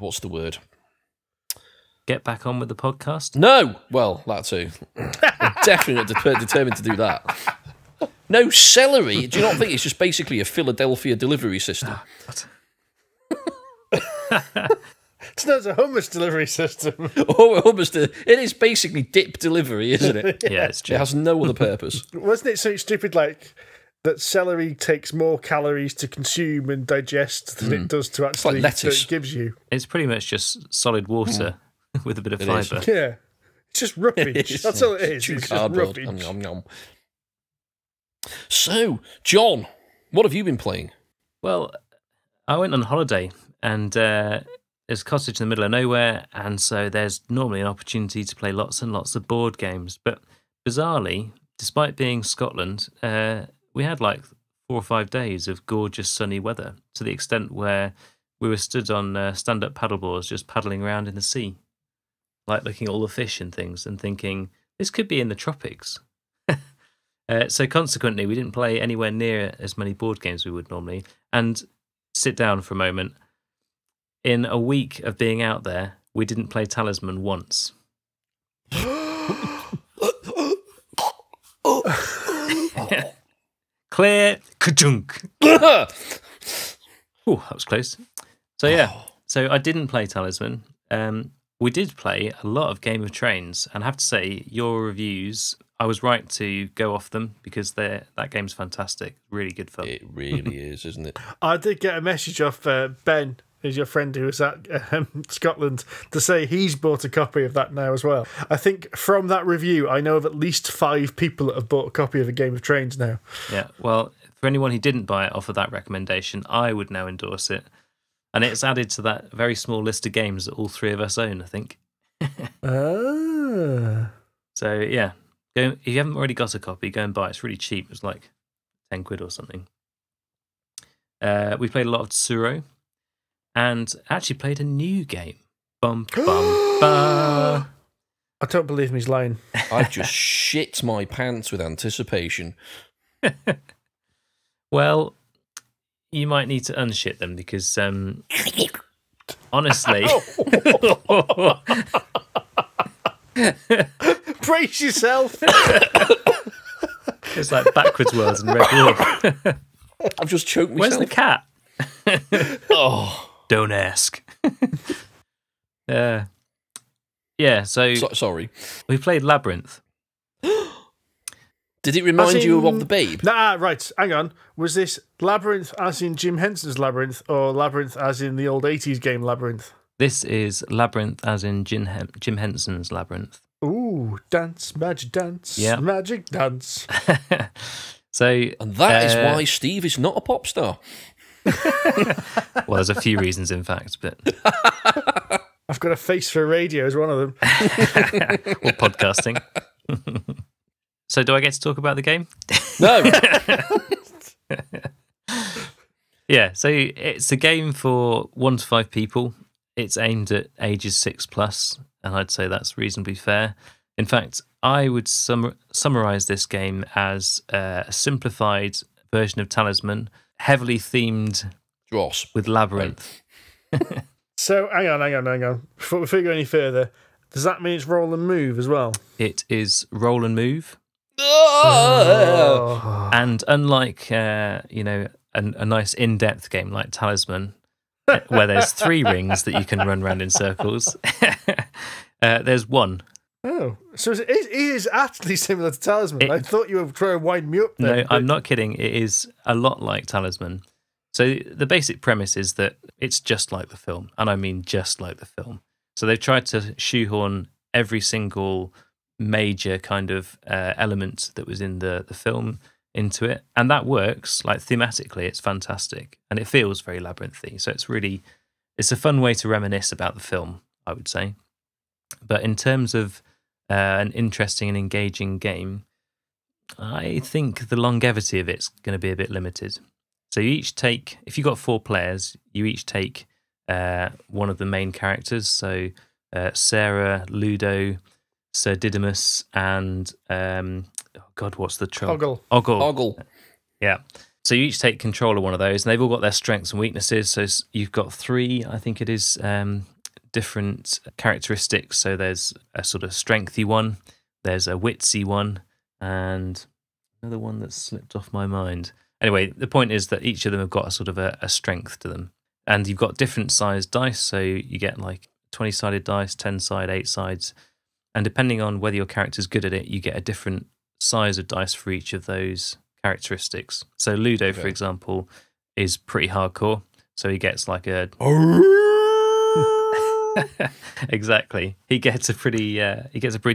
what's the word? Get back on with the podcast? No! Well, that too. I'm definitely determined to do that. No, celery? Do you not think it's just basically a Philadelphia delivery system? It's not a hummus delivery system. Oh, it is basically dip delivery, isn't it? Yeah, it's true. It has no other purpose. Wasn't it so stupid, like, that celery takes more calories to consume and digest than it does to actually... It's like lettuce. It gives you. It's pretty much just solid water. With a bit of fibre. Yeah. It's just rubbish. That's all it is. It's just rubbish. Nom, nom. So, John, what have you been playing? Well, I went on holiday, and there's a cottage in the middle of nowhere, and so there's normally an opportunity to play lots and lots of board games. But bizarrely, despite being Scotland, we had like 4 or 5 days of gorgeous sunny weather, to the extent where we were stood on stand-up paddleboards just paddling around in the sea. Like looking at all the fish and things and thinking, this could be in the tropics. So consequently, we didn't play anywhere near as many board games as we would normally. And sit down for a moment. In a week of being out there, we didn't play Talisman once. Clear. Ka-junk. Oh, that was close. So yeah, so I didn't play Talisman. We did play a lot of Game of Trains, and I have to say, your reviews, I was right to go off them, because that game's fantastic. Really good fun. It really is, isn't it? I did get a message off Ben, who's your friend who was at Scotland, to say he's bought a copy of that now as well. I think from that review, I know of at least 5 people that have bought a copy of a Game of Trains now. Yeah, well, for anyone who didn't buy it off of that recommendation, I would now endorse it. And it's added to that very small list of games that all 3 of us own, I think. So, yeah, Go, if you haven't already got a copy, go and buy it. It's really cheap. It's like 10 quid or something. We played a lot of Tsuro and actually played a new game. Bum, bum, ba. I don't believe him, he's lying. I've just shit my pants with anticipation. Well, you might need to unshit them because, honestly... Brace yourself! It's like backwards words and red wood. I've just choked myself. Where's the cat? Oh, don't ask. Yeah, so sorry. We played Labyrinth. Did it remind you of the Babe? Nah, right. Hang on. Was this Labyrinth as in Jim Henson's Labyrinth, or Labyrinth as in the old 80s game Labyrinth? This is Labyrinth as in Jim Henson's Labyrinth. Ooh, dance, magic dance, yep. Magic dance. And that is why Steve is not a pop star. Well, there's a few reasons, in fact, but... I've got a face for radio is one of them. Or podcasting. So do I get to talk about the game? No. Yeah, so it's a game for 1 to 5 people. It's aimed at ages 6+, and I'd say that's reasonably fair. In fact, I would summarise this game as a simplified version of Talisman, heavily themed Dross. With Labyrinth. Right. So, hang on. Before we go any further, does that mean it's roll and move as well? It is roll and move. Oh. And unlike, a nice in-depth game like Talisman, where there's 3 rings that you can run around in circles, there's one. Oh, so it is actually similar to Talisman. I thought you were trying to wind me up there. No, I'm not kidding. It is a lot like Talisman. So the basic premise is that it's just like the film, and I mean just like the film. So they've tried to shoehorn every single major kind of element that was in the film into it, and that works. Like thematically, it's fantastic, and it feels very labyrinthy. So it's a fun way to reminisce about the film, I would say. But in terms of an interesting and engaging game, I think the longevity of it's going to be a bit limited. So you each take, if you've got 4 players, you each take one of the main characters. So Sarah, Ludo, Sir Didymus, and what's the troll? Oggle. Yeah. So you each take control of one of those, and they've all got their strengths and weaknesses. So you've got 3, I think it is, different characteristics. So there's a sort of strengthy one, there's a witsy one, and another one that's slipped off my mind. Anyway, the point is that each of them have got a sort of a strength to them. And you've got different sized dice, so you get like 20-sided dice, 10-sided, 8-sides. And depending on whether your character's good at it, you get a different size of dice for each of those characteristics. So Ludo, for example, is pretty hardcore. So he gets like a... Exactly. He gets a pretty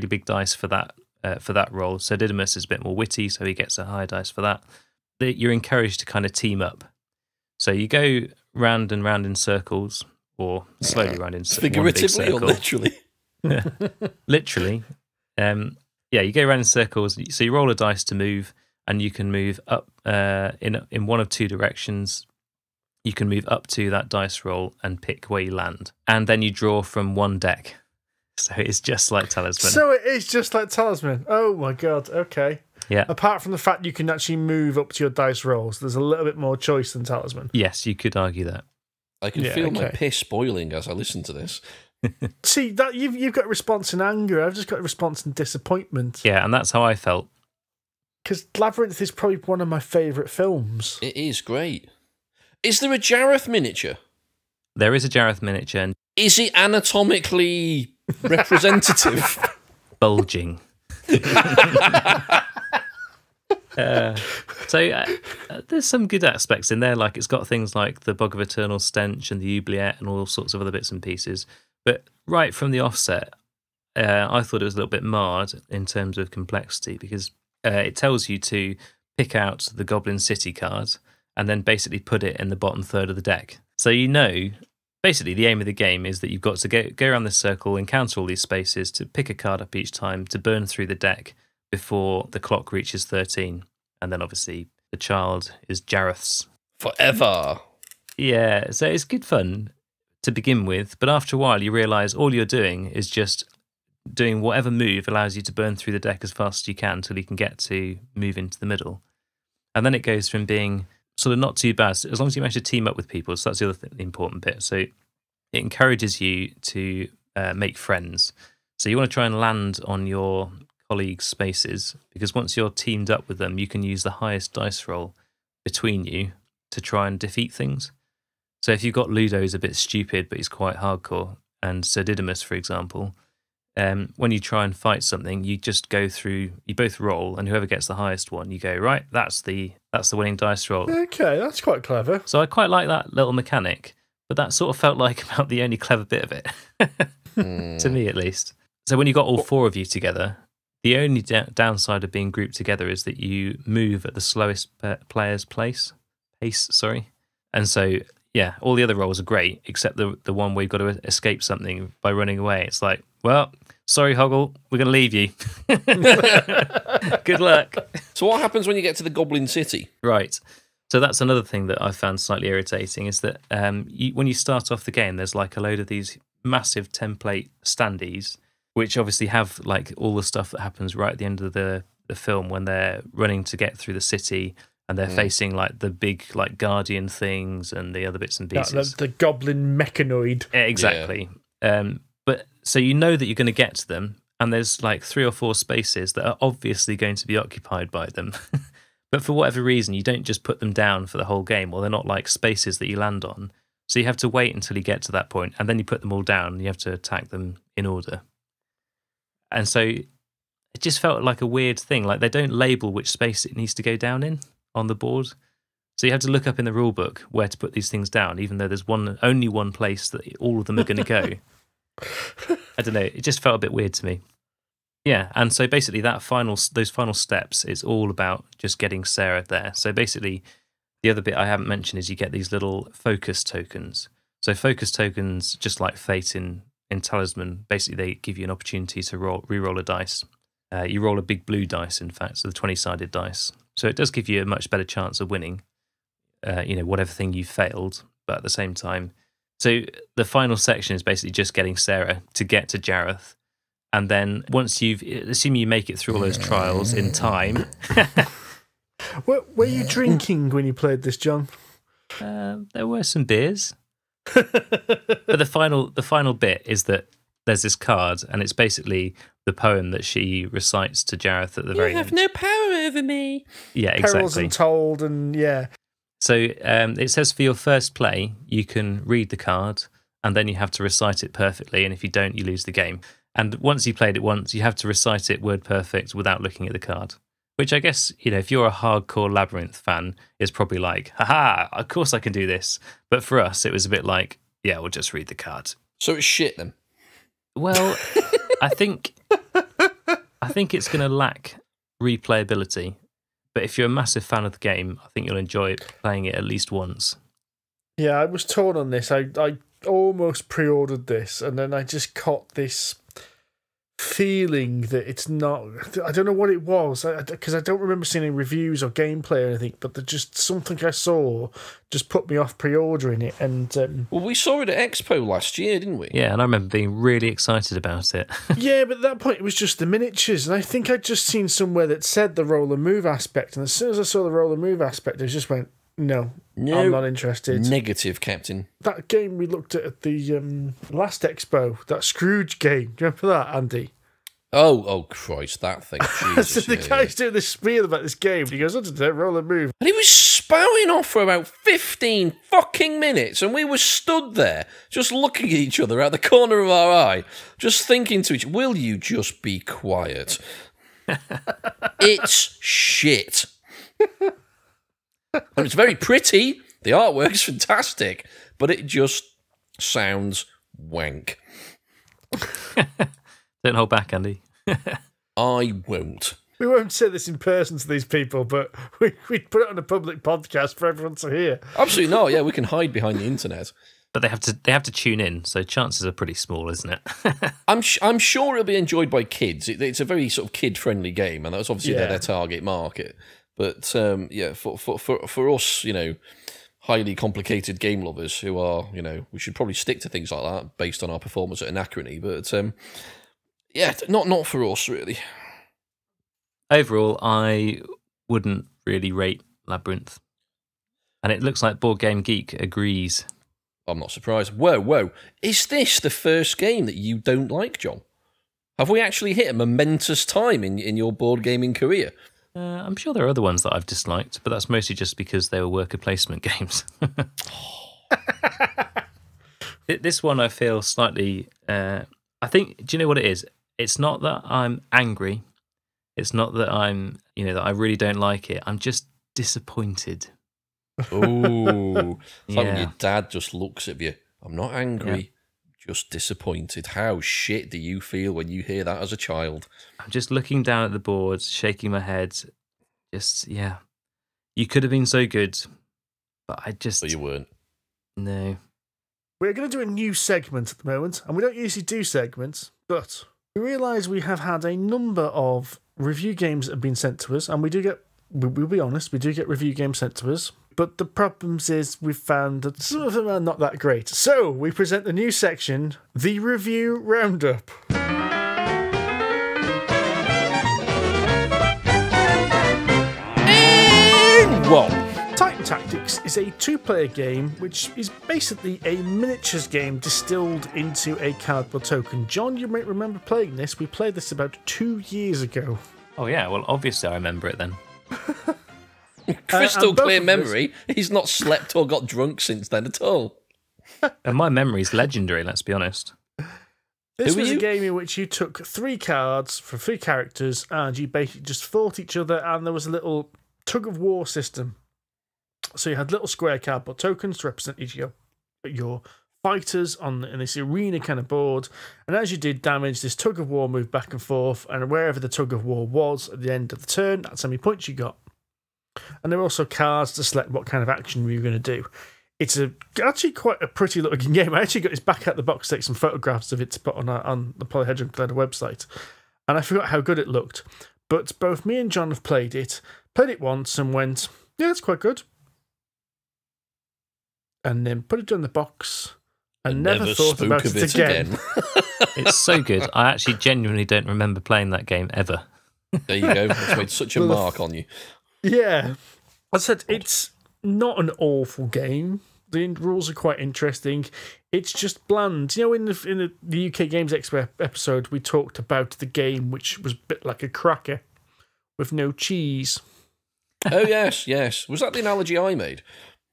big dice for that role. So Didymus is a bit more witty, so he gets a high dice for that. You're encouraged to kind of team up. So you go round and round in circles, or slowly round in circles. Figuratively or literally? Literally. Yeah, you go round in circles. So you roll a dice to move, and you can move up in one of 2 directions. You can move up to that dice roll and pick where you land. And then you draw from one deck. So it's just like Talisman. So it is just like Talisman. Oh, my God. Okay. Yeah. Apart from the fact you can actually move up to your dice rolls, there's a little bit more choice than Talisman. Yes, you could argue that. I can feel my piss boiling as I listen to this. See, that you've got a response in anger. I've just got a response in disappointment. Yeah, and that's how I felt. Because Labyrinth is probably one of my favourite films. It is great. Is there a Jareth miniature? There is a Jareth miniature. And is it anatomically representative? Bulging. There's some good aspects in there, like it's got things like the Bog of Eternal Stench and the Oubliette and all sorts of other bits and pieces. But right from the offset, I thought it was a little bit marred in terms of complexity, because it tells you to pick out the Goblin City card and then basically put it in the bottom third of the deck. So basically the aim of the game is that you've got to go around this circle, encounter all these spaces, to pick a card up each time, to burn through the deck, before the clock reaches 13. And then obviously the child is Jareth's. Forever. Yeah, so it's good fun to begin with. But after a while, you realise all you're doing is just doing whatever move allows you to burn through the deck as fast as you can until you can get to move into the middle. And then it goes from being sort of not too bad, as long as you manage to team up with people. So that's the other important bit. So it encourages you to make friends. So you want to try and land on your colleagues' spaces, because once you're teamed up with them, you can use the highest dice roll between you to try and defeat things. So if you've got Ludo, who's a bit stupid, but he's quite hardcore, and Sir Didymus, for example, when you try and fight something, you just go through, you both roll, and whoever gets the highest one, you go, right, that's the winning dice roll. Okay, that's quite clever. So I quite like that little mechanic, but that sort of felt like about the only clever bit of it, to me at least. So when you got all four of you together, the only downside of being grouped together is that you move at the slowest player's pace. And so, yeah, all the other rolls are great, except the one where you've got to escape something by running away. It's like, well, sorry, Hoggle, we're going to leave you. Good luck. So what happens when you get to the Goblin City? Right. So that's another thing that I found slightly irritating, is that when you start off the game, there's like a load of these massive template standees, which obviously have like all the stuff that happens right at the end of the film when they're running to get through the city and they're facing like the big like guardian things and the other bits and pieces. The goblin mechanoid. Exactly. Yeah. But so you know that you're going to get to them, and there's like 3 or 4 spaces that are obviously going to be occupied by them. But for whatever reason, you don't just put them down for the whole game, or they're not like spaces that you land on. So you have to wait until you get to that point, and then you put them all down and you have to attack them in order. And so it just felt like a weird thing. Like they don't label which space it needs to go down in on the board. So you have to look up in the rule book where to put these things down, even though there's only one place that all of them are going to go. I don't know. It just felt a bit weird to me. Yeah. And so basically those final steps, it's all about just getting Sarah there. So basically the other bit I haven't mentioned is you get these little focus tokens. So focus tokens, just like fate in Talisman, basically they give you an opportunity to re-roll a dice. You roll a big blue dice, in fact, so the 20-sided dice. So it does give you a much better chance of winning, you know, whatever thing you failed, but at the same time. So the final section is basically just getting Sarah to get to Jareth. And then once assuming you make it through all those trials in time. Were you drinking when you played this, John? There were some beers. But the final bit is that there's this card, and it's basically the poem that she recites to Jareth at the very end. You have no power over me. Yeah, exactly. Perils untold, and yeah. So it says for your first play, you can read the card, and then you have to recite it perfectly, and if you don't, you lose the game. And once you played it once, you have to recite it word perfect without looking at the card. Which I guess, you know, if you're a hardcore Labyrinth fan, is probably like, haha, of course I can do this. But for us, it was a bit like, yeah, we'll just read the card. So it's shit then? Well, I think it's going to lack replayability. But if you're a massive fan of the game, I think you'll enjoy playing it at least once. Yeah, I was torn on this. I almost pre-ordered this, and then I just caught this feeling that it's not, I don't know what it was, because I don't remember seeing any reviews or gameplay or anything, but just something I saw just put me off pre-ordering it. And well, we saw it at Expo last year, didn't we? Yeah, and I remember being really excited about it. Yeah, but at that point it was just the miniatures, and I think I'd just seen somewhere that said the roll and move aspect, and as soon as I saw the roll and move aspect, I just went, no, I'm not interested. Negative, Captain. That game we looked at the last Expo, that Scrooge game. Do you remember that, Andy? Oh, Christ, that thing. Jesus, so the guy's doing this spiel about this game. And he goes, I don't know, roll and move. And he was spouting off for about 15 fucking minutes, and we were stood there just looking at each other out the corner of our eye, just thinking to each other, will you just be quiet? It's shit. And it's very pretty. The artwork's fantastic, but it just sounds wank. Don't hold back, Andy. I won't. We won't say this in person to these people, but we'd put it on a public podcast for everyone to hear. Absolutely not. Yeah, we can hide behind the internet. But they have to tune in, so chances are pretty small, isn't it? I'm sure it'll be enjoyed by kids. It's a very sort of kid-friendly game, and that's obviously their target market. But yeah, for us, you know, highly complicated game lovers who are, you know, we should probably stick to things like that based on our performance at Anachrony. But yeah, not for us really. Overall, I wouldn't really rate Labyrinth, and it looks like Board Game Geek agrees. I'm not surprised. Whoa, whoa. Is this the first game that you don't like, John? Have we actually hit a momentous time in your board gaming career? I'm sure there are other ones that I've disliked, but that's mostly just because they were worker placement games. This one I feel slightly... I think, do you know what it is? It's not that I'm angry. It's not that I'm, you know, that I really don't like it. I'm just disappointed. Oh, it's like when your dad just looks at you. I'm not angry, just disappointed. How shit do you feel when you hear that as a child? I'm just looking down at the board, shaking my head. Just, yeah. You could have been so good, but I just... But you weren't. No. We're going to do a new segment at the moment, and we don't usually do segments, but we realise we have had a number of review games that have been sent to us, and we do get, we'll be honest, we do get review games sent to us. But the problems is we've found that some of them are not that great. So we present the new section, the Review Roundup. Well, Titan Tactics is a two-player game, which is basically a miniatures game distilled into a cardboard token. John, you might remember playing this. We played this about 2 years ago. Oh yeah, well obviously I remember it then. Crystal clear memory. He's not slept or got drunk since then at all. And my memory's legendary, let's be honest. This was a game in which you took 3 cards for 3 characters and you basically just fought each other, and there was a little tug-of-war system. So you had little square cardboard tokens to represent each of your fighters in this arena kind of board, and as you did damage, this tug-of-war moved back and forth, and wherever the tug-of-war was at the end of the turn, that's how many points you got. And there are also cards to select what kind of action we were going to do. It's actually quite a pretty looking game. I actually got this back out of the box, take some photographs of it to put on the Polyhedron Collider website. And I forgot how good it looked. But both me and John have played it once and went, yeah, that's quite good. And then put it in the box and never thought about it again. It's so good. I actually genuinely don't remember playing that game ever. There you go. It's made such a mark on you. Yeah, I said it's not an awful game. The rules are quite interesting. It's just bland. You know, in the UK Games Expo episode, we talked about the game, which was a bit like a cracker with no cheese. Oh, yes, yes. Was that the analogy I made?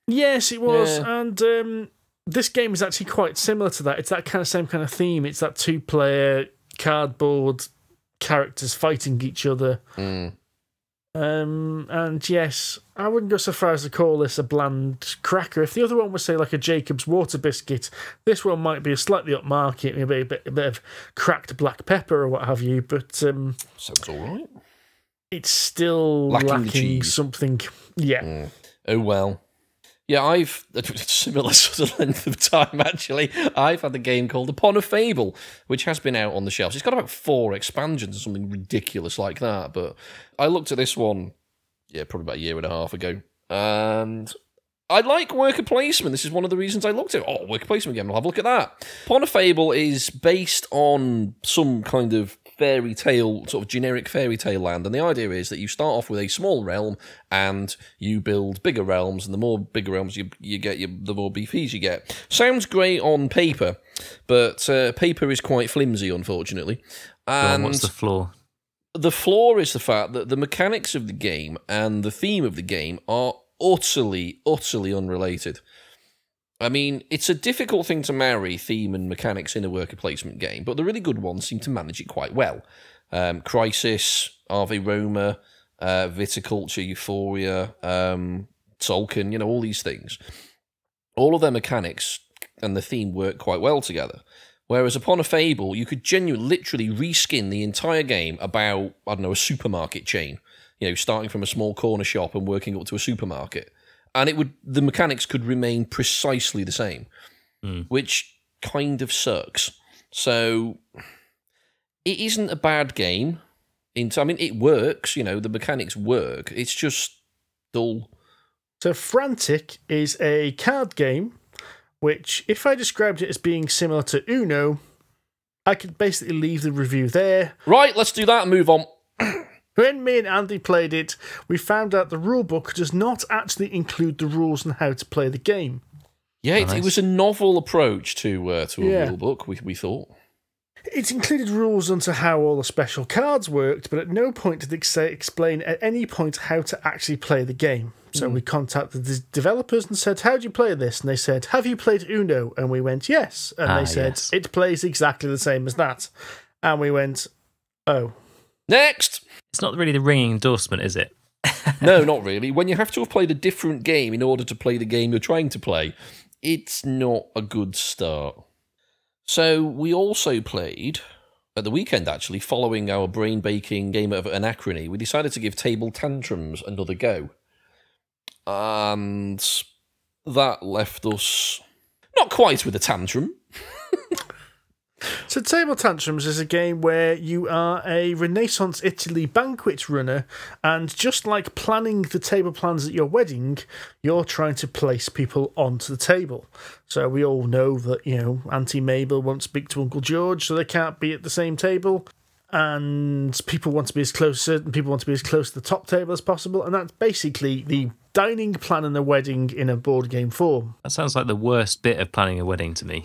Yes, it was. Yeah. And this game is actually quite similar to that. It's that kind of same kind of theme. It's that two-player cardboard characters fighting each other. Mm. And yes, I wouldn't go so far as to call this a bland cracker. If the other one was, say, like a Jacob's Water Biscuit, this one might be a slightly upmarket, maybe a bit of cracked black pepper or what have you, but... sounds all right. It's still lacking something. Yeah. Mm. Oh, well. Yeah, I've... A similar sort of length of time, actually. I've had a game called Upon a Fable, which has been out on the shelves. It's got about 4 expansions or something ridiculous like that, but I looked at this one, yeah, probably about 1.5 years ago, and I like worker placement. This is one of the reasons I looked at it. Oh, worker placement game, I'll have a look at that. Upon a Fable is based on some kind of fairy tale, sort of generic fairy tale land, and the idea is that you start off with a small realm and you build bigger realms, and the more bigger realms you get, the more BPs you get. Sounds great on paper, but paper is quite flimsy, unfortunately. And what's the flaw? The flaw is the fact that the mechanics of the game and the theme of the game are utterly, utterly unrelated. I mean, it's a difficult thing to marry theme and mechanics in a worker placement game, but the really good ones seem to manage it quite well. Crisis, Ave Roma, Viticulture, Euphoria, Tzolk'in, you know, all these things. All of their mechanics and the theme work quite well together. Whereas Upon a Fable, you could genuinely literally reskin the entire game about, I don't know, a supermarket chain. You know, starting from a small corner shop and working up to a supermarket. And the mechanics could remain precisely the same. which kind of sucks. So it isn't a bad game. I mean, it works, you know, the mechanics work. It's just dull. So Frantic is a card game, which if I described it as being similar to Uno, I could basically leave the review there. Right, let's do that and move on. When me and Andy played it, we found out the rulebook does not actually include the rules and how to play the game. Yeah, nice. It was a novel approach to a rulebook, we thought. It included rules onto how all the special cards worked, but at no point did it explain at any point how to actually play the game. So we contacted the developers and said, how do you play this? And they said, have you played Uno? And we went, yes. And they said, it plays exactly the same as that. And we went, oh. Next! It's not really the ringing endorsement, is it? No, not really. When you have to have played a different game in order to play the game you're trying to play, it's not a good start. So we also played, at the weekend actually, following our brain-baking game of Anachrony, we decided to give Table Tantrums another go. And that left us not quite with a tantrum. So Table Tantrums is a game where you are a Renaissance Italy banquet runner, and just like planning the table plans at your wedding, you're trying to place people onto the table. So we all know that, you know, Auntie Mabel won't speak to Uncle George, so they can't be at the same table. And people want to be as close, certain people want to be as close to the top table as possible, and that's basically the dining plan and the wedding in a board game form. That sounds like the worst bit of planning a wedding to me.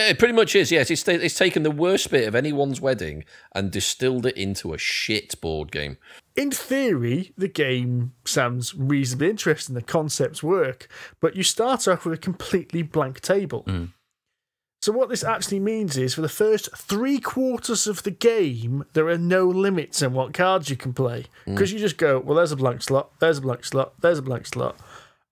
It pretty much is, yes. It's taken the worst bit of anyone's wedding and distilled it into a shit board game. In theory, the game sounds reasonably interesting, the concepts work, but you start off with a completely blank table. So what this actually means is for the first 3/4 of the game, there are no limits on what cards you can play, because you just go, well, there's a blank slot, there's a blank slot, there's a blank slot.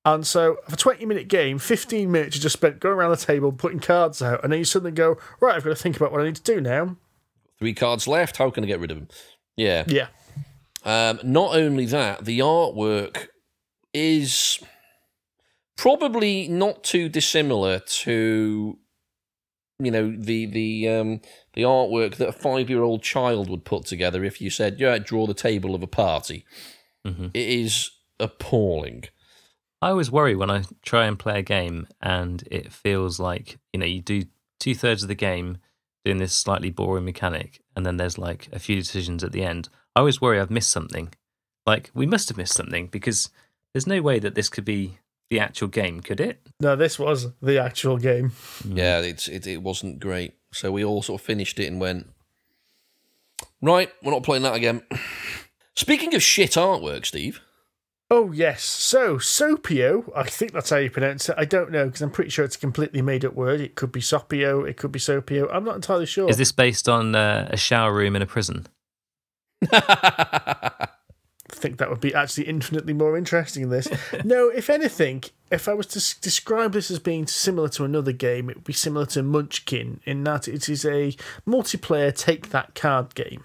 And so, for a 20-minute game, 15 minutes you just spent going around the table, putting cards out, and then you suddenly go, right, I've got to think about what I need to do now. 3 cards left, how can I get rid of them? Yeah. Yeah. Not only that, the artwork is probably not too dissimilar to, you know, the artwork that a 5-year-old child would put together if you said, yeah, draw the table of a party. It is appalling. I always worry when I try and play a game and it feels like, you know, you do 2/3 of the game doing this slightly boring mechanic and then there's like a few decisions at the end. I always worry I've missed something. Like, we must have missed something because there's no way that this could be the actual game, could it? No, this was the actual game. Yeah, it wasn't great. So we all sort of finished it and went, right, we're not playing that again. Speaking of shit artwork, Steve... Oh, yes. So, Sopio, I think that's how you pronounce it. I don't know, because I'm pretty sure it's a completely made-up word. It could be Sopio, it could be Sopio. I'm not entirely sure. Is this based on a shower room in a prison? I think that would be actually infinitely more interesting than this. No, if anything, if I was to describe this as being similar to another game, it would be similar to Munchkin, in that it is a multiplayer take-that card game.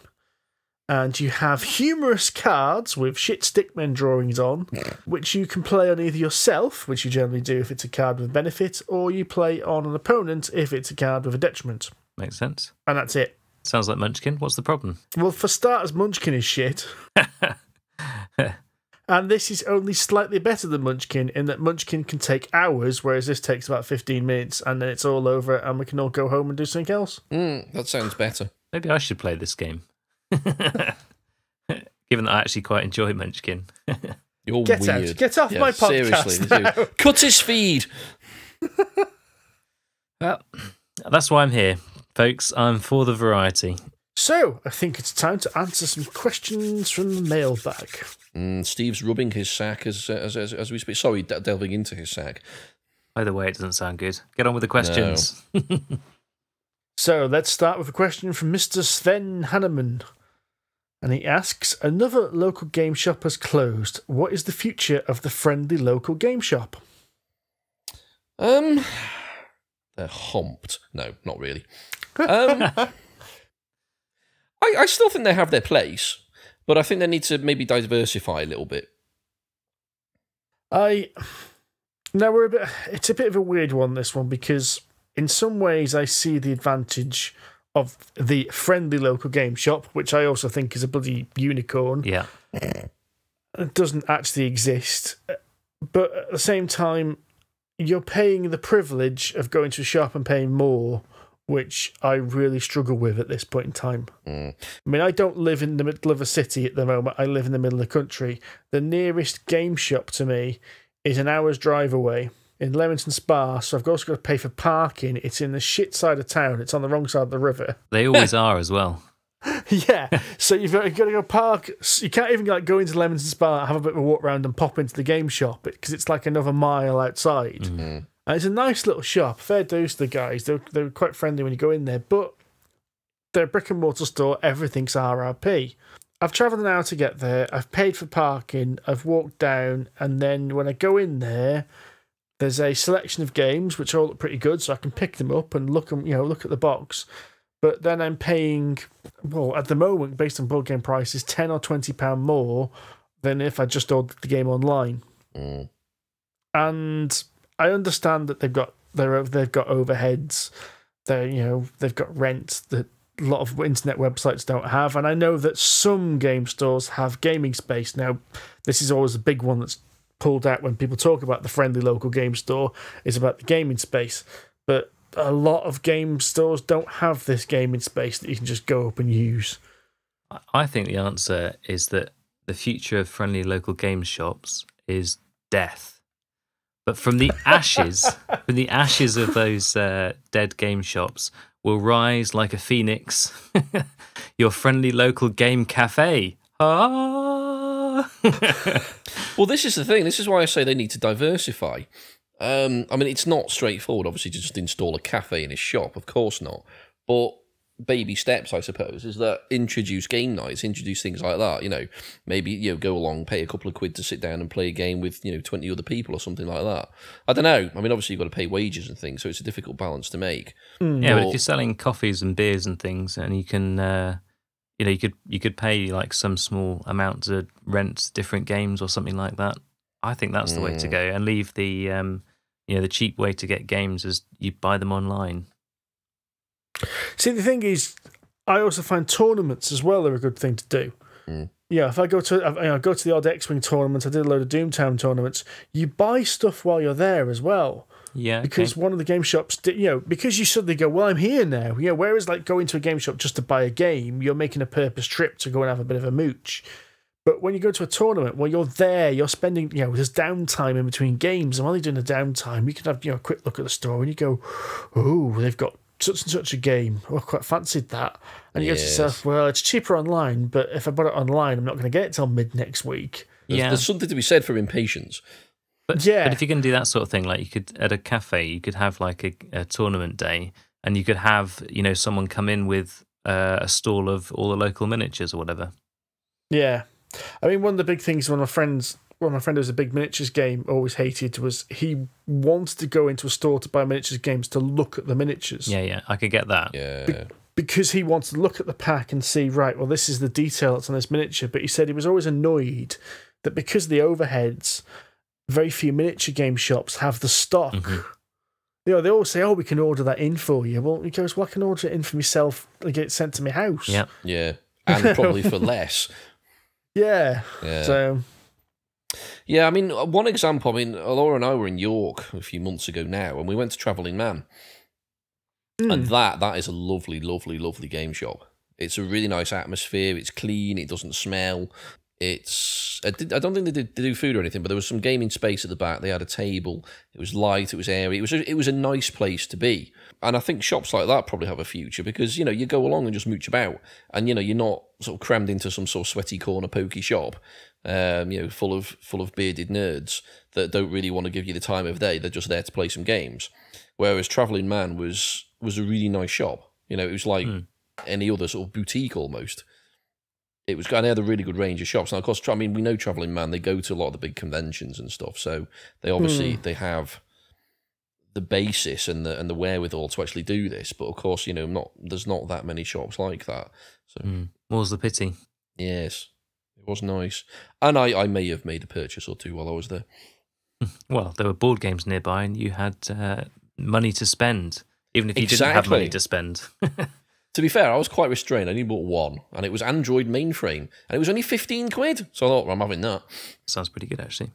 And you have humorous cards with shit stickmen drawings on, which you can play on either yourself, which you generally do if it's a card with benefit, or you play on an opponent if it's a card with a detriment. Makes sense. And that's it. Sounds like Munchkin. What's the problem? Well, for starters, Munchkin is shit. And this is only slightly better than Munchkin in that Munchkin can take hours, whereas this takes about 15 minutes, and then it's all over, and we can all go home and do something else. That sounds better. Maybe I should play this game. Given that I actually quite enjoy Munchkin. You're get weird. Out. Get off my podcast. Seriously, cut his feed. Well, that's why I'm here, folks. I'm for the variety. So I think it's time to answer some questions from the mailbag. Steve's rubbing his sack as we speak. Sorry, delving into his sack. Either way, it doesn't sound good. Get on with the questions. No. So let's start with a question from Mr. Sven Hanneman. And he asks, another local game shop has closed. What is the future of the friendly local game shop? They're humped. No, not really. I still think they have their place, but I think they need to maybe diversify a little bit. Now, it's a bit of a weird one, this one, because in some ways I see the advantage of the friendly local game shop, which I also think is a bloody unicorn. Yeah. It doesn't actually exist. But at the same time, you're paying the privilege of going to a shop and paying more, which I really struggle with at this point in time. Mm. I mean, I don't live in the middle of a city at the moment. I live in the middle of the country. The nearest game shop to me is an hour's drive away in Leamington Spa, so I've also got to pay for parking. It's in the shit side of town. It's on the wrong side of the river. They always are as well. Yeah, so you've got to go park. You can't even like go into Leamington Spa, have a bit of a walk around and pop into the game shop because it's like another mile outside. Mm-hmm. And it's a nice little shop. Fair dues to the guys. They're quite friendly when you go in there, but they're a brick-and-mortar store. Everything's RRP. I've travelled an hour to get there. I've paid for parking. I've walked down, and then when I go in there, there's a selection of games which all look pretty good, so I can pick them up and look at the box. But then I'm paying, well, at the moment, based on board game prices, £10 or £20 more than if I just ordered the game online. Mm. And I understand that they've got overheads, they've got rent that a lot of internet websites don't have, and I know that some game stores have gaming space. Now, this is always a big one that's pulled out when people talk about the friendly local game store, is about the gaming space, but a lot of game stores don't have this gaming space that you can just go up and use. I think the answer is that the future of friendly local game shops is death. But from the ashes of those dead game shops will rise like a phoenix your friendly local game cafe. Ah! Well, this is the thing. This is why I say they need to diversify. I mean, it's not straightforward, obviously, to just install a cafe in a shop. Of course not. But baby steps, I suppose, is that introduce game nights, introduce things like that. You know, maybe go along, pay a couple of quid to sit down and play a game with 20 other people or something like that. I don't know. I mean, obviously you've got to pay wages and things, so it's a difficult balance to make. Mm. Yeah, but if you're selling coffees and beers and things, and you can, you could pay like some small amount to rent different games or something like that. I think that's the way to go, and leave the the cheap way to get games is you buy them online. See, the thing is, I also find tournaments as well are a good thing to do. Mm. Yeah, if I go to the odd X-Wing tournament, I did a load of Doomtown tournaments, you buy stuff while you're there as well. Yeah. Because one of the game shops, because you suddenly go, well, I'm here now. Whereas like going to a game shop just to buy a game, you're making a purpose trip to go and have a bit of a mooch. But when you go to a tournament, well, you're there, you're spending, there's downtime in between games, and while you're doing the downtime, you can have, a quick look at the store, and you go, oh, they've got such and such a game. Oh, I quite fancied that. And you go to yourself, well, it's cheaper online, but if I bought it online, I'm not going to get it till mid next week. There's something to be said for impatience. But if you can do that sort of thing, like you could at a cafe, you could have like a tournament day, and you could have someone come in with a stall of all the local miniatures or whatever. Yeah, I mean, one of the big things one of my friends who was a big miniatures game always hated was he wanted to go into a store to buy miniatures games to look at the miniatures. Yeah, I could get that. Yeah. Because he wanted to look at the pack and see, right, well, this is the detail that's on this miniature. But he said he was always annoyed that because of the overheads, very few miniature game shops have the stock. Mm-hmm. They always say, oh, we can order that in for you. Well, he goes, well, I can order it in for myself and get it sent to my house. Yeah. Yeah. And probably for less. Yeah. So... yeah, I mean, one example, Laura and I were in York a few months ago now, and we went to Travelling Man. Mm. And that is a lovely, lovely, lovely game shop. It's a really nice atmosphere. It's clean. It doesn't smell. I don't think they do food or anything, but there was some gaming space at the back. They had a table. It was light. It was airy. It was a nice place to be. And I think shops like that probably have a future because, you go along and just mooch about and, you're not sort of crammed into some sort of sweaty corner pokey shop. Full of bearded nerds that don't really want to give you the time of day. They're just there to play some games. Whereas Travelling Man was a really nice shop. It was like any other sort of boutique almost. It was, and they had a really good range of shops. Now, of course, we know Travelling Man. They go to a lot of the big conventions and stuff, so they obviously they have the basis and the wherewithal to actually do this. But of course, there's not that many shops like that. So more's the pity. Yes. It was nice. And I may have made a purchase or two while I was there. Well, there were board games nearby and you had money to spend, even if you didn't have money to spend. To be fair, I was quite restrained. I only bought one, and it was Android Mainframe, and it was only 15 quid. So I thought, well, I'm having that. Sounds pretty good, actually.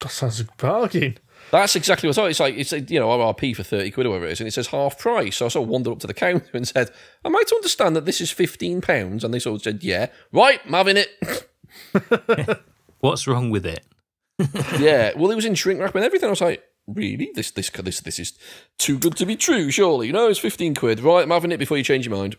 That sounds like a bargain. That's exactly what I thought. It's like, you know, RRP for 30 quid or whatever it is, and it says half price. So I sort of wandered up to the counter and said, am I to understand that this is £15? And they sort of said, yeah, right, I'm having it. What's wrong with it? Yeah, well, it was in shrink wrap and everything. I was like, really? This is too good to be true, surely. No, it's 15 quid. Right, I'm having it before you change your mind.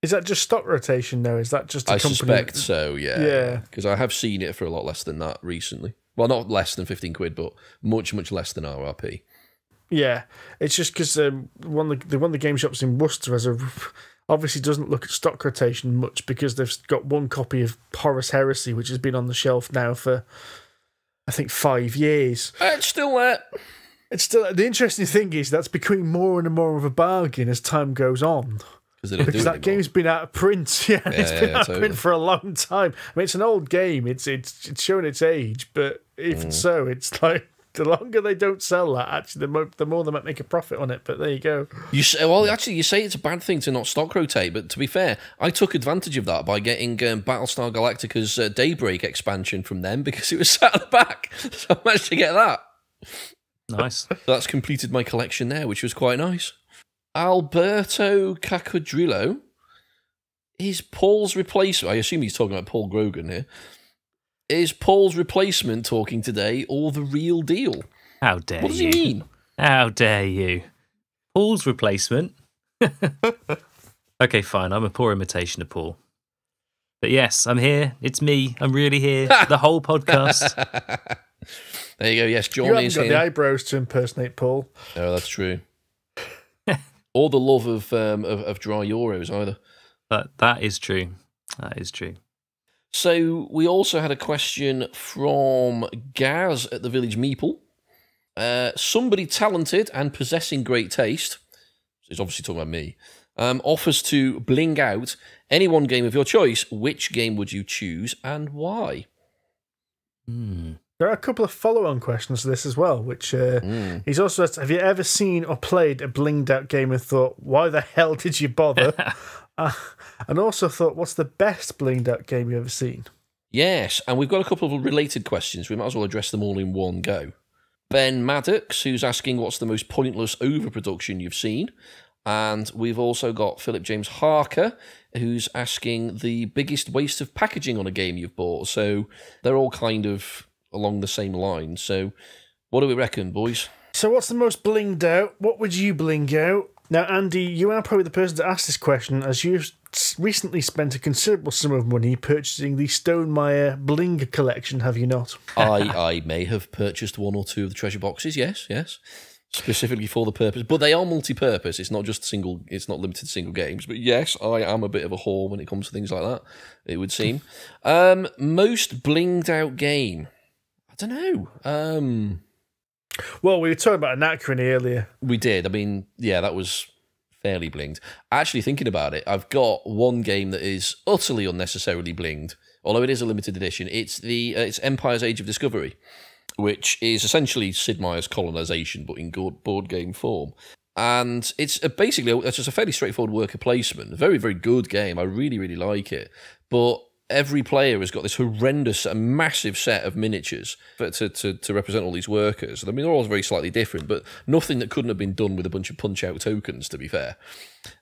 Is that just stock rotation, though? Is that just a company? I suspect so, yeah. Yeah. Because I have seen it for a lot less than that recently. Well, not less than 15 quid, but much, much less than RRP. Yeah, it's just because one of the game shops in Worcester has obviously doesn't look at stock rotation much because they've got one copy of Horus Heresy, which has been on the shelf now for, I think, 5 years. It's still there. It's still. The interesting thing is that's becoming more and more of a bargain as time goes on. Because that game's been out of print. Yeah, it's been out of print for a long time. I mean, it's an old game. It's showing its age, but even so, it's like the longer they don't sell that, actually, the more they might make a profit on it. But there you go. You say, well, actually, you say it's a bad thing to not stock rotate, but to be fair, I took advantage of that by getting Battlestar Galactica's Daybreak expansion from them because it was sat at the back. So I managed to get that. Nice. So that's completed my collection there, which was quite nice. Alberto Cacodrillo is Paul's replacement. I assume he's talking about Paul Grogan here. Is Paul's replacement talking today or the real deal? How dare you? What does he mean? How dare you? Paul's replacement? Okay, fine. I'm a poor imitation of Paul. But yes, I'm here. It's me. I'm really here. The whole podcast. There you go. Yes, John is here. You haven't got the eyebrows to impersonate Paul. No, that's true. Or the love of dry Euros either. That is true. That is true. So we also had a question from Gaz at the Village Meeple. Somebody talented and possessing great taste, he's obviously talking about me, offers to bling out any one game of your choice. Which game would you choose and why? There are a couple of follow-on questions to this as well, which he's also asked, have you ever seen or played a blinged-out game and thought, why the hell did you bother? And also thought, what's the best blinged-out game you've ever seen? Yes, and we've got a couple of related questions. We might as well address them all in one go. Ben Maddox, who's asking what's the most pointless overproduction you've seen. And we've also got Philip James Harker, who's asking the biggest waste of packaging on a game you've bought. So they're all kind of along the same line. So what do we reckon, boys? So what's the most blinged out? What would you bling out? Now, Andy, you are probably the person to ask this question, as you've recently spent a considerable sum of money purchasing the Stonemeyer Bling collection, have you not? I may have purchased one or two of the treasure boxes, yes, yes. Specifically for the purpose. But they are multi-purpose. It's not just single, it's not limited to single games. But yes, I am a bit of a whore when it comes to things like that, it would seem. Most blinged out game. I don't know. Well, we were talking about Anachrony earlier. We did. I mean, yeah, that was fairly blinged. Actually, thinking about it, I've got one game that is utterly unnecessarily blinged, although it is a limited edition. It's Empire's Age of Discovery, which is essentially Sid Meier's Colonization, but in board game form. And it's basically, it's just a fairly straightforward worker placement. A very, very good game. I really, really like it. But every player has got this horrendous and massive set of miniatures to represent all these workers. I mean, they're all very slightly different, but nothing that couldn't have been done with a bunch of punch-out tokens, to be fair.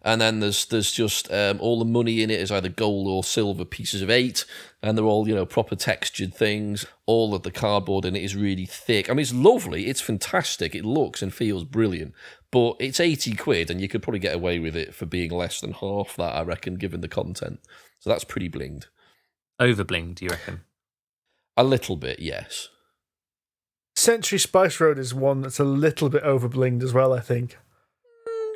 And then there's just all the money in it is either gold or silver pieces of 8, and they're all, you know, proper textured things. All of the cardboard in it is really thick. I mean, it's lovely. It's fantastic. It looks and feels brilliant. But it's 80 quid, and you could probably get away with it for being less than half that, I reckon, given the content. So that's pretty blinged. Overblinged, do you reckon? A little bit, yes. Century Spice Road is one that's a little bit overblinged as well, I think.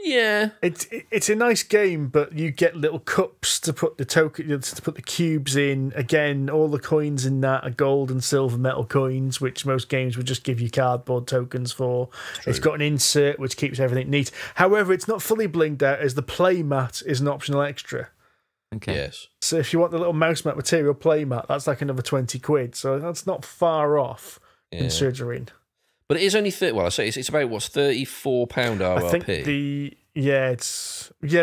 Yeah, it's a nice game, but you get little cups to put the token, to put the cubes in. Again, all the coins in that are gold and silver metal coins, which most games would just give you cardboard tokens for. True. It's got an insert which keeps everything neat. However, it's not fully blinged out, as the play mat is an optional extra. Okay. Yes. So if you want the little mouse mat material play mat, that's like another 20 quid. So that's not far off in Sergerine. But it is only 30. Well, I say it's about what's £34 RRP. I think the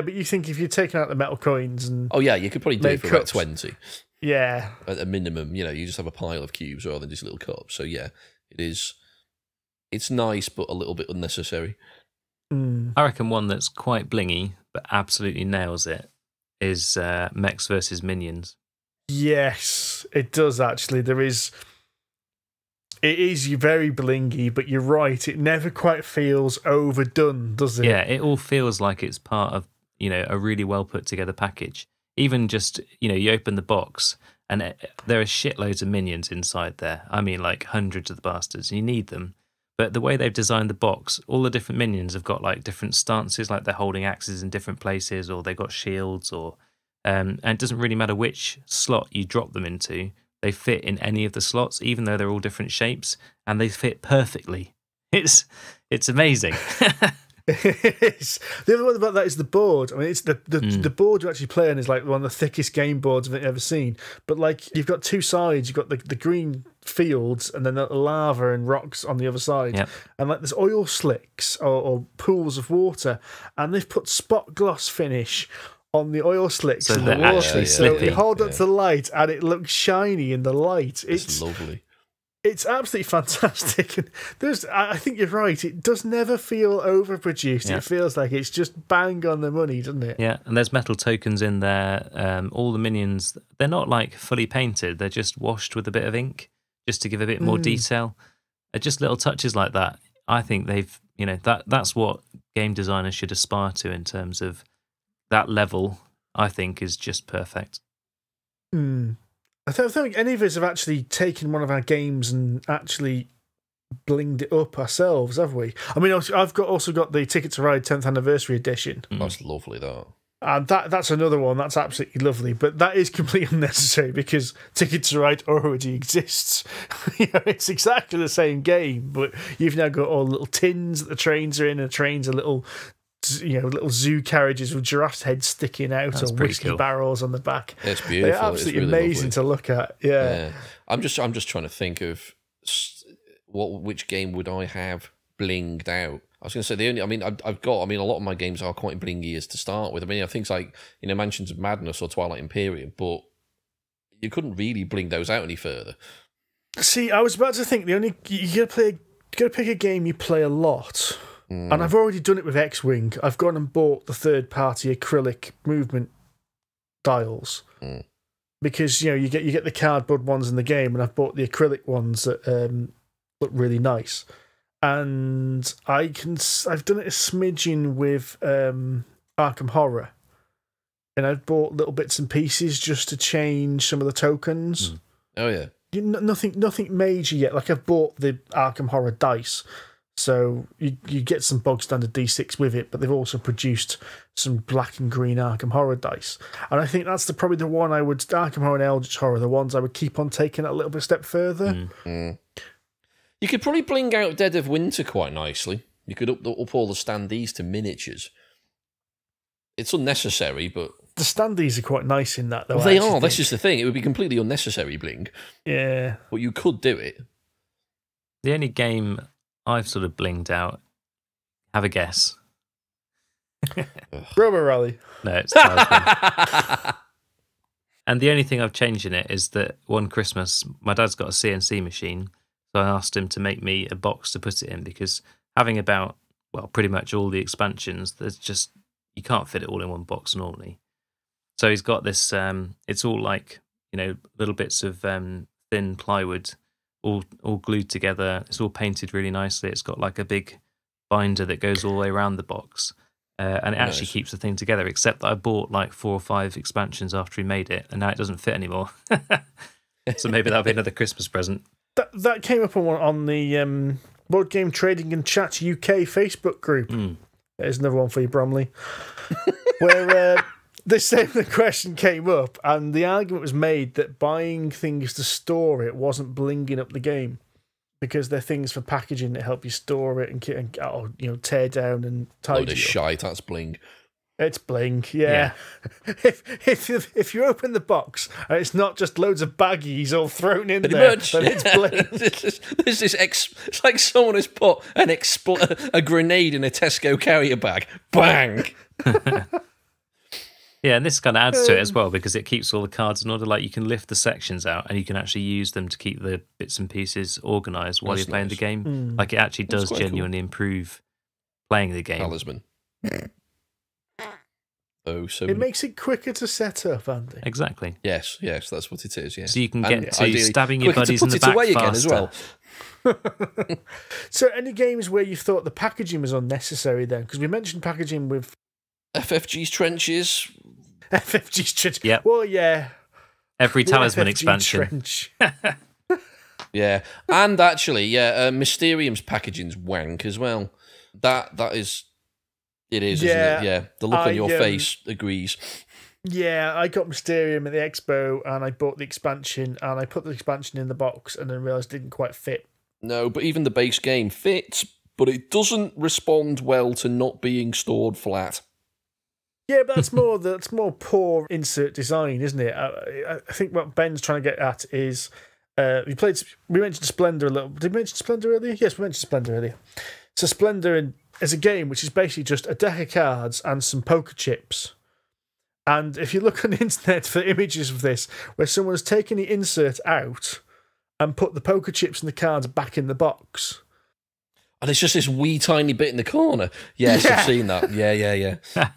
but you think if you're taking out the metal coins and you could probably do it for cups, about 20. Yeah, at a minimum, you know, you just have a pile of cubes rather than just little cups. So yeah, it is. It's nice, but a little bit unnecessary. Mm. I reckon one that's quite blingy but absolutely nails it is Mechs versus Minions. Yes, it does actually. There is. It is very blingy, but you're right. It never quite feels overdone, does it? Yeah, it all feels like it's part of, you know, a really well put together package. Even just, you know, you open the box and there are shitloads of minions inside there. I mean, like hundreds of the bastards. You need them. But the way they've designed the box, all the different minions have got like different stances, like they're holding axes in different places, or they've got shields, or and it doesn't really matter which slot you drop them into. They fit in any of the slots, even though they're all different shapes, and they fit perfectly. It's amazing. The other one about that is the board. I mean, it's the board you actually play on is like one of the thickest game boards I've ever seen. But like, you've got two sides. You've got the green fields, and then the lava and rocks on the other side. Yep. And like, there's oil slicks or pools of water, and they've put spot gloss finish on the oil slicks and the water. So you hold up to the light, and it looks shiny in the light. It's lovely. It's absolutely fantastic. And I think you're right. It does never feel overproduced. Yeah. It feels like it's just bang on the money, doesn't it? Yeah, and there's metal tokens in there. All the minions, they're not like fully painted. They're just washed with a bit of ink, just to give a bit more detail. Just little touches like that. I think they've, you know, that's what game designers should aspire to in terms of that level. I think is just perfect. Mm. I don't think any of us have actually taken one of our games and actually blinged it up ourselves, have we? I mean, I've also got the Ticket to Ride 10th Anniversary Edition. That's lovely, though. And that's another one that's absolutely lovely, but that is completely unnecessary because Ticket to Ride already exists. You know, it's exactly the same game, but you've now got all little tins that the trains are in, and the trains are little, you know, little zoo carriages with giraffes' heads sticking out. That's on whiskey barrels on the back. It's beautiful. They're absolutely really amazing to look at. Yeah. I'm just trying to think of which game would I have blinged out. I was going to say the only. I mean, a lot of my games are quite blingy as to start with. I mean, things like, you know, Mansions of Madness or Twilight Imperium, but you couldn't really bling those out any further. See, I was about to think the only you gotta pick a game you play a lot. Mm. And I've already done it with X-Wing. I've gone and bought the third-party acrylic movement dials because, you know, you get the cardboard ones in the game, and I've bought the acrylic ones that look really nice. And I've done it a smidgen with Arkham Horror, and I've bought little bits and pieces just to change some of the tokens. Mm. Oh yeah, nothing major yet. Like, I've bought the Arkham Horror dice. So you get some bog standard D6 with it, but they've also produced some black and green Arkham Horror dice, and I think that's probably the one I would, Arkham Horror and Eldritch Horror, the ones I would keep on taking a little bit step further. Mm-hmm. You could probably bling out Dead of Winter quite nicely. You could up all the standees to miniatures. It's unnecessary, but the standees are quite nice in that, though. Well, they are. That's just the thing. It would be completely unnecessary bling. Yeah, but you could do it. The only game I've sort of blinged out. Have a guess. Robo Rally. No, it's Talisman. And the only thing I've changed in it is that one Christmas, my dad's got a CNC machine, so I asked him to make me a box to put it in, because having about, well, pretty much all the expansions, there's just, you can't fit it all in one box normally. So he's got this, it's all like, you know, little bits of thin plywood, all glued together. It's all painted really nicely. It's got like a big binder that goes all the way around the box, and it actually keeps the thing together, except that I bought like 4 or 5 expansions after he made it, and now it doesn't fit anymore. So maybe that'll be another Christmas present. That came up on the Board Game Trading and Chat UK Facebook group. There's another one for you, Bromley. Where the same question came up, and the argument was made that buying things to store it wasn't blinging up the game, because they're things for packaging that help you store it and you know, tear down and tidy. Load of shite, that's bling. It's bling, yeah. If you open the box and it's not just loads of baggies all thrown in there, it's bling. There's this it's like someone has put a grenade in a Tesco carrier bag. Bang! Yeah, and this kind of adds to it as well, because it keeps all the cards in order. Like, you can lift the sections out and you can actually use them to keep the bits and pieces organised while you're playing the game. Mm. Like, it actually does genuinely improve playing the game. Talisman. It makes it quicker to set up, Andy. Exactly. Yes, yes, that's what it is. Yeah. So you can get to stabbing your buddies in the back away again as well. So, any games where you thought the packaging was unnecessary? Then, because we mentioned packaging with FFG's trenches. FFG's trenches. Yeah. Well, yeah. Every Talisman expansion. Yeah, and actually, yeah, Mysterium's packaging's wank as well. That is. It is, isn't it? Yeah. The look on your face agrees. Yeah, I got Mysterium at the Expo and I bought the expansion and I put the expansion in the box and then realised it didn't quite fit. No, but even the base game fits, but it doesn't respond well to not being stored flat. Yeah, but that's more poor insert design, isn't it? I think what Ben's trying to get at is we mentioned Splendor a little. Did we mention Splendor earlier? Yes, we mentioned Splendor earlier. So Splendor is a game which is basically just a deck of cards and some poker chips. And if you look on the internet for images of this, where someone's taken the insert out and put the poker chips and the cards back in the box. And it's just this wee tiny bit in the corner. Yes, yeah. I've seen that. Yeah, yeah, yeah.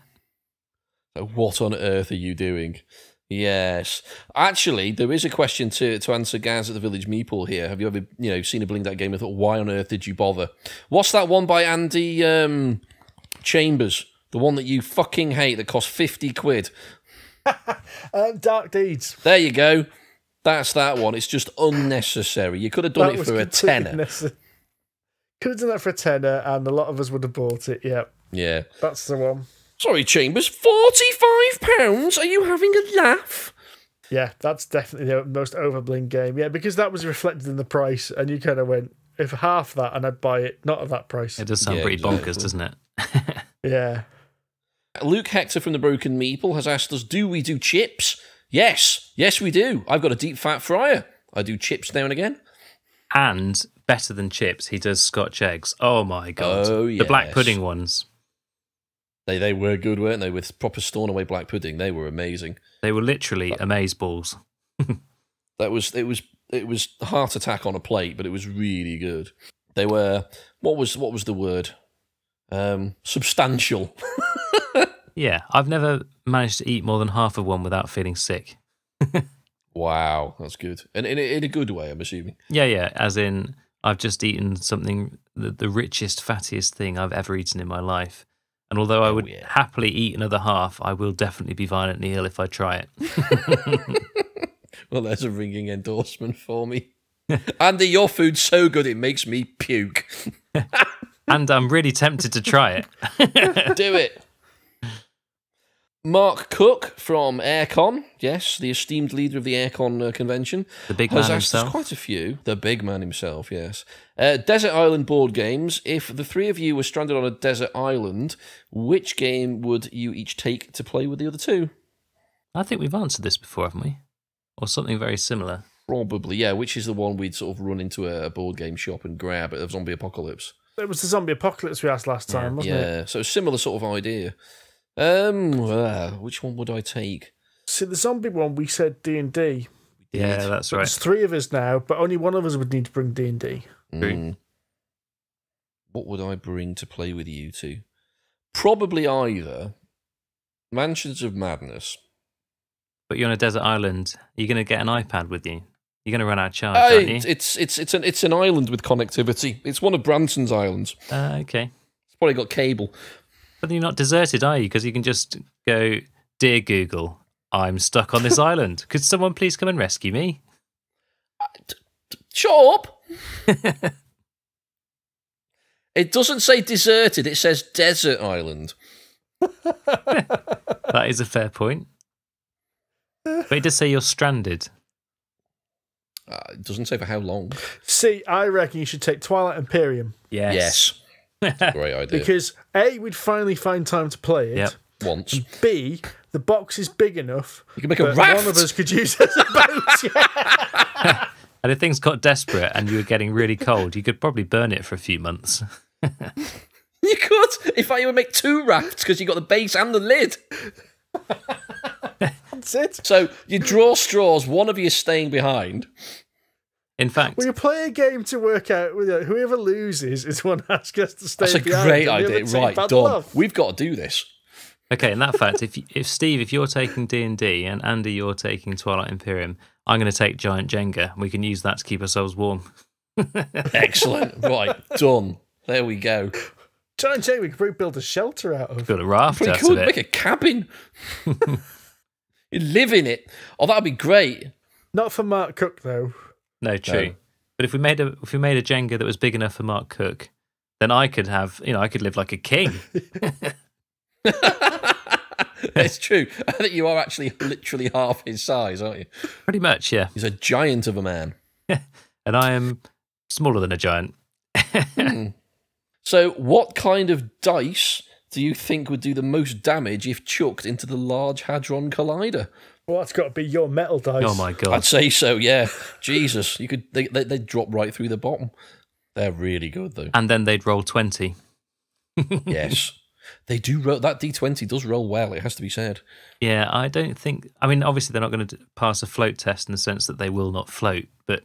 What on earth are you doing? Yes. Actually, there is a question to answer Gaz at the Village Meeple here. Have you ever, seen a Bling That game and thought, why on earth did you bother? What's that one by Andy Chambers? The one that you fucking hate that cost 50 quid. Dark Deeds. There you go. That's that one. It's just unnecessary. You could have done it for a tenner. Could have done that for a tenner and a lot of us would have bought it, yeah. Yeah. That's the one. Sorry, Chambers, £45? Are you having a laugh? Yeah, that's definitely the most overbling game. Yeah, because that was reflected in the price, and you kind of went, if half that, and I'd buy it, not at that price. It does sound pretty bonkers, doesn't it? Yeah. Luke Hector from The Broken Meeple has asked us, do we do chips? Yes. Yes, we do. I've got a deep fat fryer. I do chips now and again. And better than chips, he does Scotch eggs. Oh, my God. Oh, yes. The black pudding ones. They were good, weren't they? With proper stornaway black pudding, they were amazing. They were literally amazeballs. it was heart attack on a plate, but it was really good. They were what was the word? Substantial. Yeah, I've never managed to eat more than half of one without feeling sick. Wow, that's good, and in a good way, I'm assuming. Yeah, yeah. As in, I've just eaten something the richest, fattiest thing I've ever eaten in my life. And although I would happily eat another half, I will definitely be violently ill if I try it. Well, there's a ringing endorsement for me. Andy, your food's so good it makes me puke. And I'm really tempted to try it. Do it. Mark Cook from Aircon, yes, the esteemed leader of the Aircon convention. The big man himself. Has quite a few. The big man himself, yes. Desert Island board games. If the three of you were stranded on a desert island, which game would you each take to play with the other two? I think we've answered this before, haven't we? Or something very similar. Probably, yeah, which is the one we'd sort of run into a board game shop and grab at the Zombie Apocalypse. It was the Zombie Apocalypse we asked last time, wasn't it? Yeah, so similar sort of idea. Which one would I take? So the zombie one, we said D&D. Yeah, that's right. There's three of us now, but only one of us would need to bring D&D. Mm. What would I bring to play with you two? Probably either Mansions of Madness. But you're on a desert island. You're going to get an iPad with you. You're going to run out of charge, aren't you? It's an island with connectivity. It's one of Branson's islands. Okay. It's probably got cable. But you're not deserted, are you? Because you can just go, dear Google, I'm stuck on this island. Could someone please come and rescue me? Shut up! It doesn't say deserted, it says desert island. That is a fair point. But it does say you're stranded. It doesn't say for how long. See, I reckon you should take Twilight Imperium. Yes. Yes. Great idea. Because A, we'd finally find time to play it. Yep. once. And B, the box is big enough. You can make a raft. One of us could use it as a boat. Yeah. And if things got desperate and you were getting really cold, you could probably burn it for a few months. You could. In fact, you would make two rafts because you got the base and the lid. That's it. So you draw straws. One of you is staying behind. In fact, we play a game to work out whoever loses is one asked us to stay behind. That's a great idea. Right, done. Love. We've got to do this. Okay, in that fact, if Steve, if you're taking D&D and Andy, you're taking Twilight Imperium, I'm going to take Giant Jenga. We can use that to keep ourselves warm. Excellent. Right, done. There we go. Giant Jenga, we could probably build a shelter out of. Build a raft out of it. We could make a cabin. You live in it. Oh, that'd be great. Not for Mark Cook, though. No, true. No. But if we made a Jenga that was big enough for Mark Cook, then I could have, I could live like a king. It's true. I think you are actually literally half his size, aren't you? Pretty much, yeah. He's a giant of a man. And I am smaller than a giant. So what kind of dice do you think would do the most damage if chucked into the Large Hadron Collider? Well, that's got to be your metal dice. Oh, my God. I'd say so, yeah. Jesus. You could. They'd drop right through the bottom. They're really good, though. And then they'd roll 20. Yes. They do roll. That D20 does roll well, it has to be said. Yeah, I don't think... I mean, obviously, they're not going to pass a float test in the sense that they will not float, but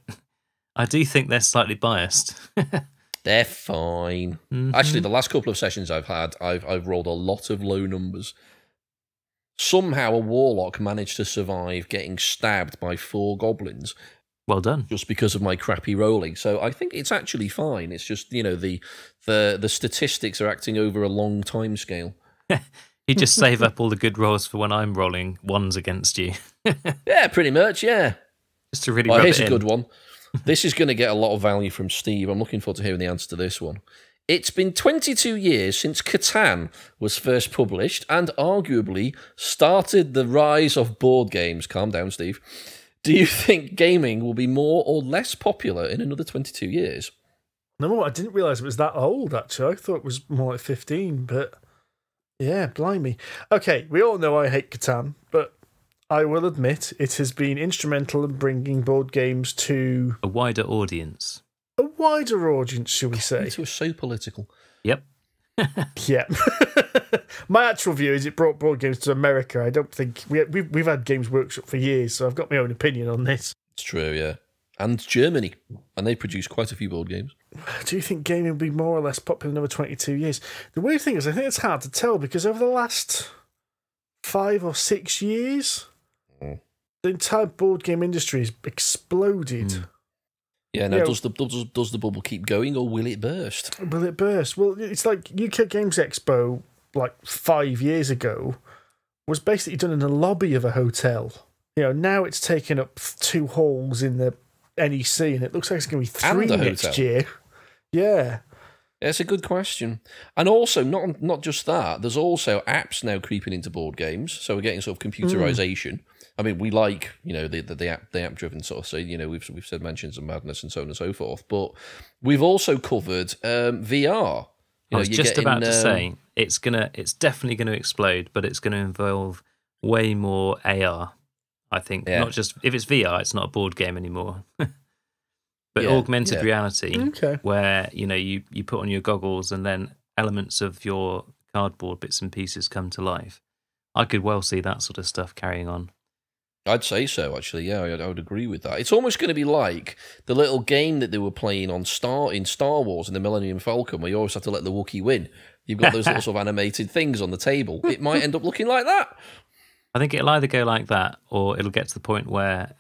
I do think they're slightly biased. They're fine. Mm-hmm. Actually, the last couple of sessions I've had, I've rolled a lot of low numbers. Somehow a warlock managed to survive getting stabbed by 4 goblins. Well done. Just because of my crappy rolling. So I think it's actually fine. It's just, the statistics are acting over a long time scale. You just save up all the good rolls for when I'm rolling ones against you. Yeah, pretty much, yeah. Just to really rub it in. Here's a good one. This is going to get a lot of value from Steve. I'm looking forward to hearing the answer to this one. It's been 22 years since Catan was first published and arguably started the rise of board games. Calm down, Steve. Do you think gaming will be more or less popular in another 22 years? No, I didn't realise it was that old, actually. I thought it was more like 15, but yeah, blimey. Okay, we all know I hate Catan, but I will admit, it has been instrumental in bringing board games to... a wider audience. A wider audience, shall we say. It was so political. Yep. Yeah. My actual view is it brought board games to America. I don't think... We've had Games Workshop for years, so I've got my own opinion on this. It's true, yeah. And Germany. And they produce quite a few board games. Do you think gaming will be more or less popular in over 22 years? The weird thing is, I think it's hard to tell, because over the last 5 or 6 years... the entire board game industry has exploded. Yeah, now does the bubble keep going or will it burst? Will it burst? Well, it's like UK Games Expo, like 5 years ago, was basically done in the lobby of a hotel. Now it's taken up 2 halls in the NEC, and it looks like it's going to be 3 next year. Yeah. It's a good question. And also, not just that, there's also apps now creeping into board games, so we're getting sort of computerization. I mean, we like, the app driven sort of, so, we've said Mansions of Madness and so on and so forth, but we've also covered VR. I was just about to say, it's definitely going to explode, but it's going to involve way more AR, I think. Yeah. Not just, if it's VR, it's not a board game anymore. But yeah, augmented reality, okay, where, you put on your goggles and then elements of your cardboard bits and pieces come to life. I could well see that sort of stuff carrying on. I'd say so, actually, yeah, I would agree with that. It's almost going to be like the little game that they were playing in Star Wars in the Millennium Falcon, where you always have to let the Wookiee win. You've got those little sort of animated things on the table. It might end up looking like that. I think it'll either go like that, or it'll get to the point where,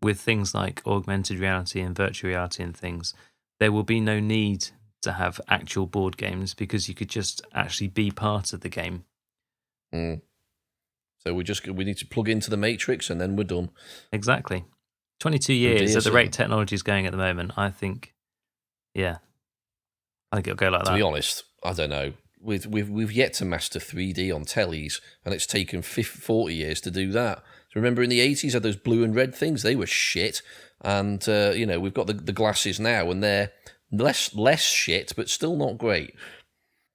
with things like augmented reality and virtual reality and things, there will be no need to have actual board games because you could just actually be part of the game. Mm. So we need to plug into the matrix and then we're done. Exactly. 22 years at the rate technology is going at the moment, I think it'll go like that. To be honest, I don't know. We've yet to master 3D on tellies, and it's taken 40 years to do that. So remember in the 80s, had those blue and red things? They were shit. And, we've got the glasses now, and they're less shit, but still not great.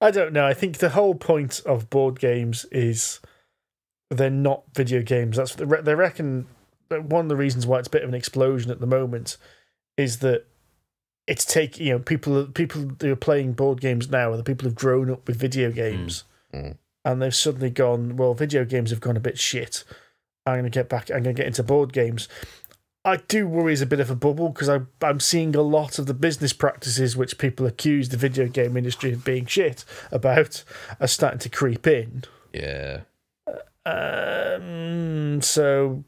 I don't know. I think the whole point of board games is they're not video games. That's what they reckon. One of the reasons why it's a bit of an explosion at the moment is that it's taking, you know, people who are playing board games now are the people who've grown up with video games, and they've suddenly gone, well, video games have gone a bit shit. I'm going to get back. I'm going to get into board games. I do worry it's a bit of a bubble because I'm seeing a lot of the business practices which people accuse the video game industry of being shit about are starting to creep in. Yeah. So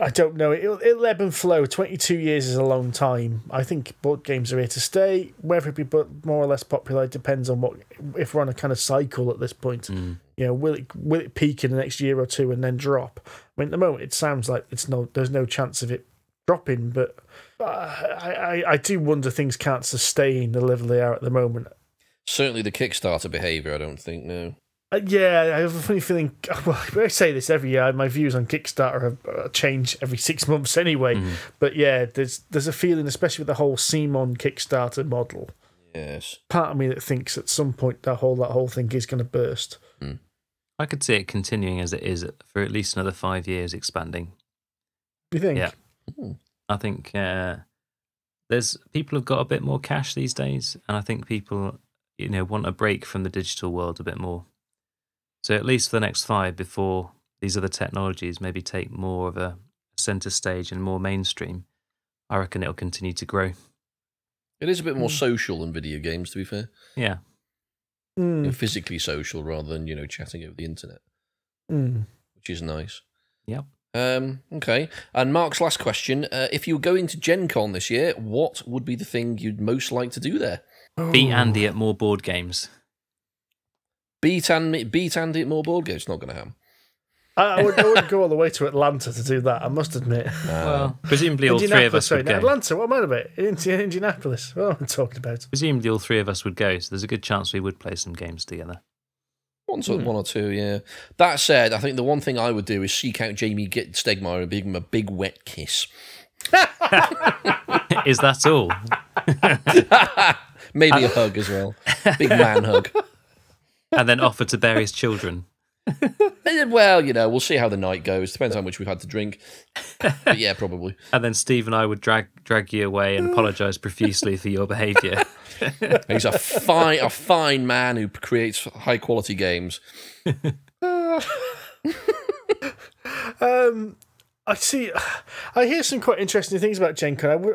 I don't know. It'll ebb and flow. 22 years is a long time. I think board games are here to stay. Whether it be more or less popular depends on what. If we're on a kind of cycle at this point, you know, will it peak in the next year or two and then drop? I mean, at the moment, it sounds like it's no. There's no chance of it dropping, but I do wonder things can't sustain the level they are at the moment. Certainly the Kickstarter behaviour, I don't think, no. Yeah, I have a funny feeling, well, I say this every year, my views on Kickstarter change every 6 months anyway, but yeah, there's a feeling, especially with the whole Simon Kickstarter model, yes, part of me that thinks at some point that whole thing is going to burst. I could see it continuing as it is for at least another 5 years, expanding. You think? Yeah. I think there's people have got a bit more cash these days, and I think people, you know, want a break from the digital world a bit more. So at least for the next 5, before these other technologies maybe take more of a centre stage and more mainstream, I reckon it'll continue to grow. It is a bit more social than video games, to be fair. Yeah, and physically social rather than, you know, chatting over the internet, which is nice. Yep. Okay, and Mark's last question. If you were going to Gen Con this year, what would be the thing you'd most like to do there? Beat Andy at more board games. Beat Andy at more board games? It's not going to happen. I wouldn't go all the way to Atlanta to do that, I must admit. Well, presumably all three of us would go. Atlanta, what am I about? Indianapolis, what am I talking about? Presumably all three of us would go, so there's a good chance we would play some games together. One or two, yeah. That said, I think the one thing I would do is seek out Jamie Stegmaier and give him a big wet kiss. Is that all? Maybe a hug as well. Big man hug. And then offer to bury his children. Well, you know, we'll see how the night goes. Depends how much we've had to drink. But yeah, probably. And then Steve and I would drag you away and apologise profusely for your behaviour. He's a fine man who creates high quality games. I hear some quite interesting things about Gen Con.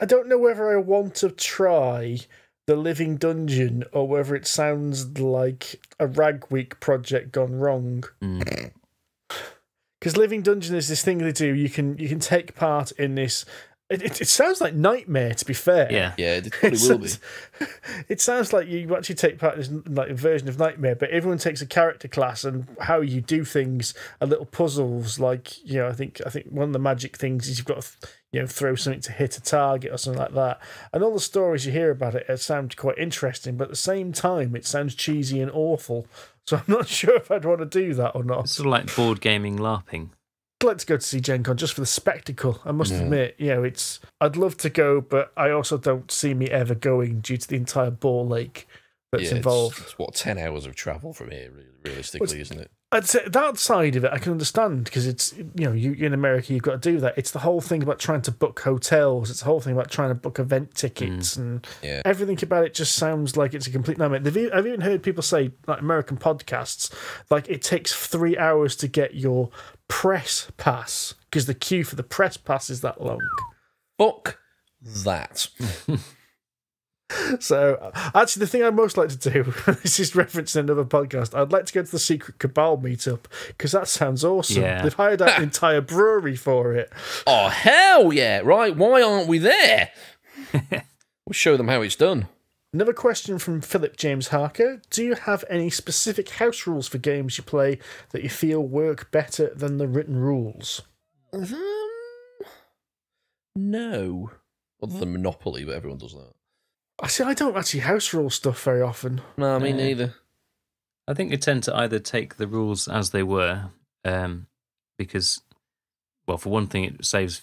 I don't know whether I want to try the Living Dungeon or whether it sounds like a Rag Week project gone wrong. Because Living Dungeon is this thing they do. You can take part in this. It sounds like Nightmare, to be fair. Yeah, it probably will be. It sounds like you actually take part in this, like, a version of Nightmare, but everyone takes a character class and how you do things are little puzzles. Like, you know, I think one of the magic things is you've got to, you know, throw something to hit a target or something like that. And all the stories you hear about it sound quite interesting, but at the same time, it sounds cheesy and awful. So I'm not sure if I'd want to do that or not. It's sort of like board gaming LARPing. I'd like to go to see Gen Con just for the spectacle, I must admit. You know, I'd love to go, but I also don't see me ever going due to the entire ball lake that's involved. It's what, 10 hours of travel from here, realistically, isn't it? I'd say that side of it I can understand, because it's, you know, in America you've got to do that. It's the whole thing about trying to book hotels. It's the whole thing about trying to book event tickets, and everything about it just sounds like it's a complete nightmare. I've even heard people say, like, American podcasts, like, it takes 3 hours to get your press pass because the queue for the press pass is that long. Fuck that. So actually the thing I most like to do, this is referencing another podcast, I'd like to go to the Secret Cabal meetup because that sounds awesome. They've hired out an entire brewery for it. Oh hell yeah, right, why aren't we there? We'll show them how it's done. Another question from Philip James Harker. Do you have any specific house rules for games you play that you feel work better than the written rules? No. Other than Monopoly, but everyone does that. I see, I don't actually house rule stuff very often. No, me neither. I think we tend to either take the rules as they were, because, well, for one thing, it saves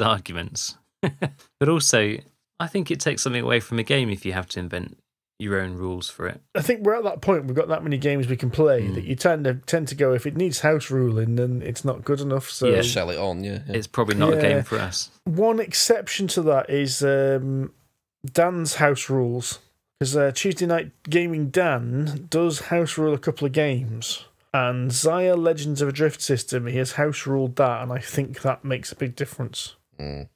arguments. But also, I think it takes something away from a game if you have to invent your own rules for it. I think we're at that point. We've got that many games we can play that you tend to go, if it needs house ruling, then it's not good enough. So yeah, sell it on. Yeah, it's probably not a game for us. One exception to that is Dan's house rules, because Tuesday Night Gaming Dan does house rule a couple of games. And Zaya Legends of Adrift system, he has house ruled that, and I think that makes a big difference. Mm.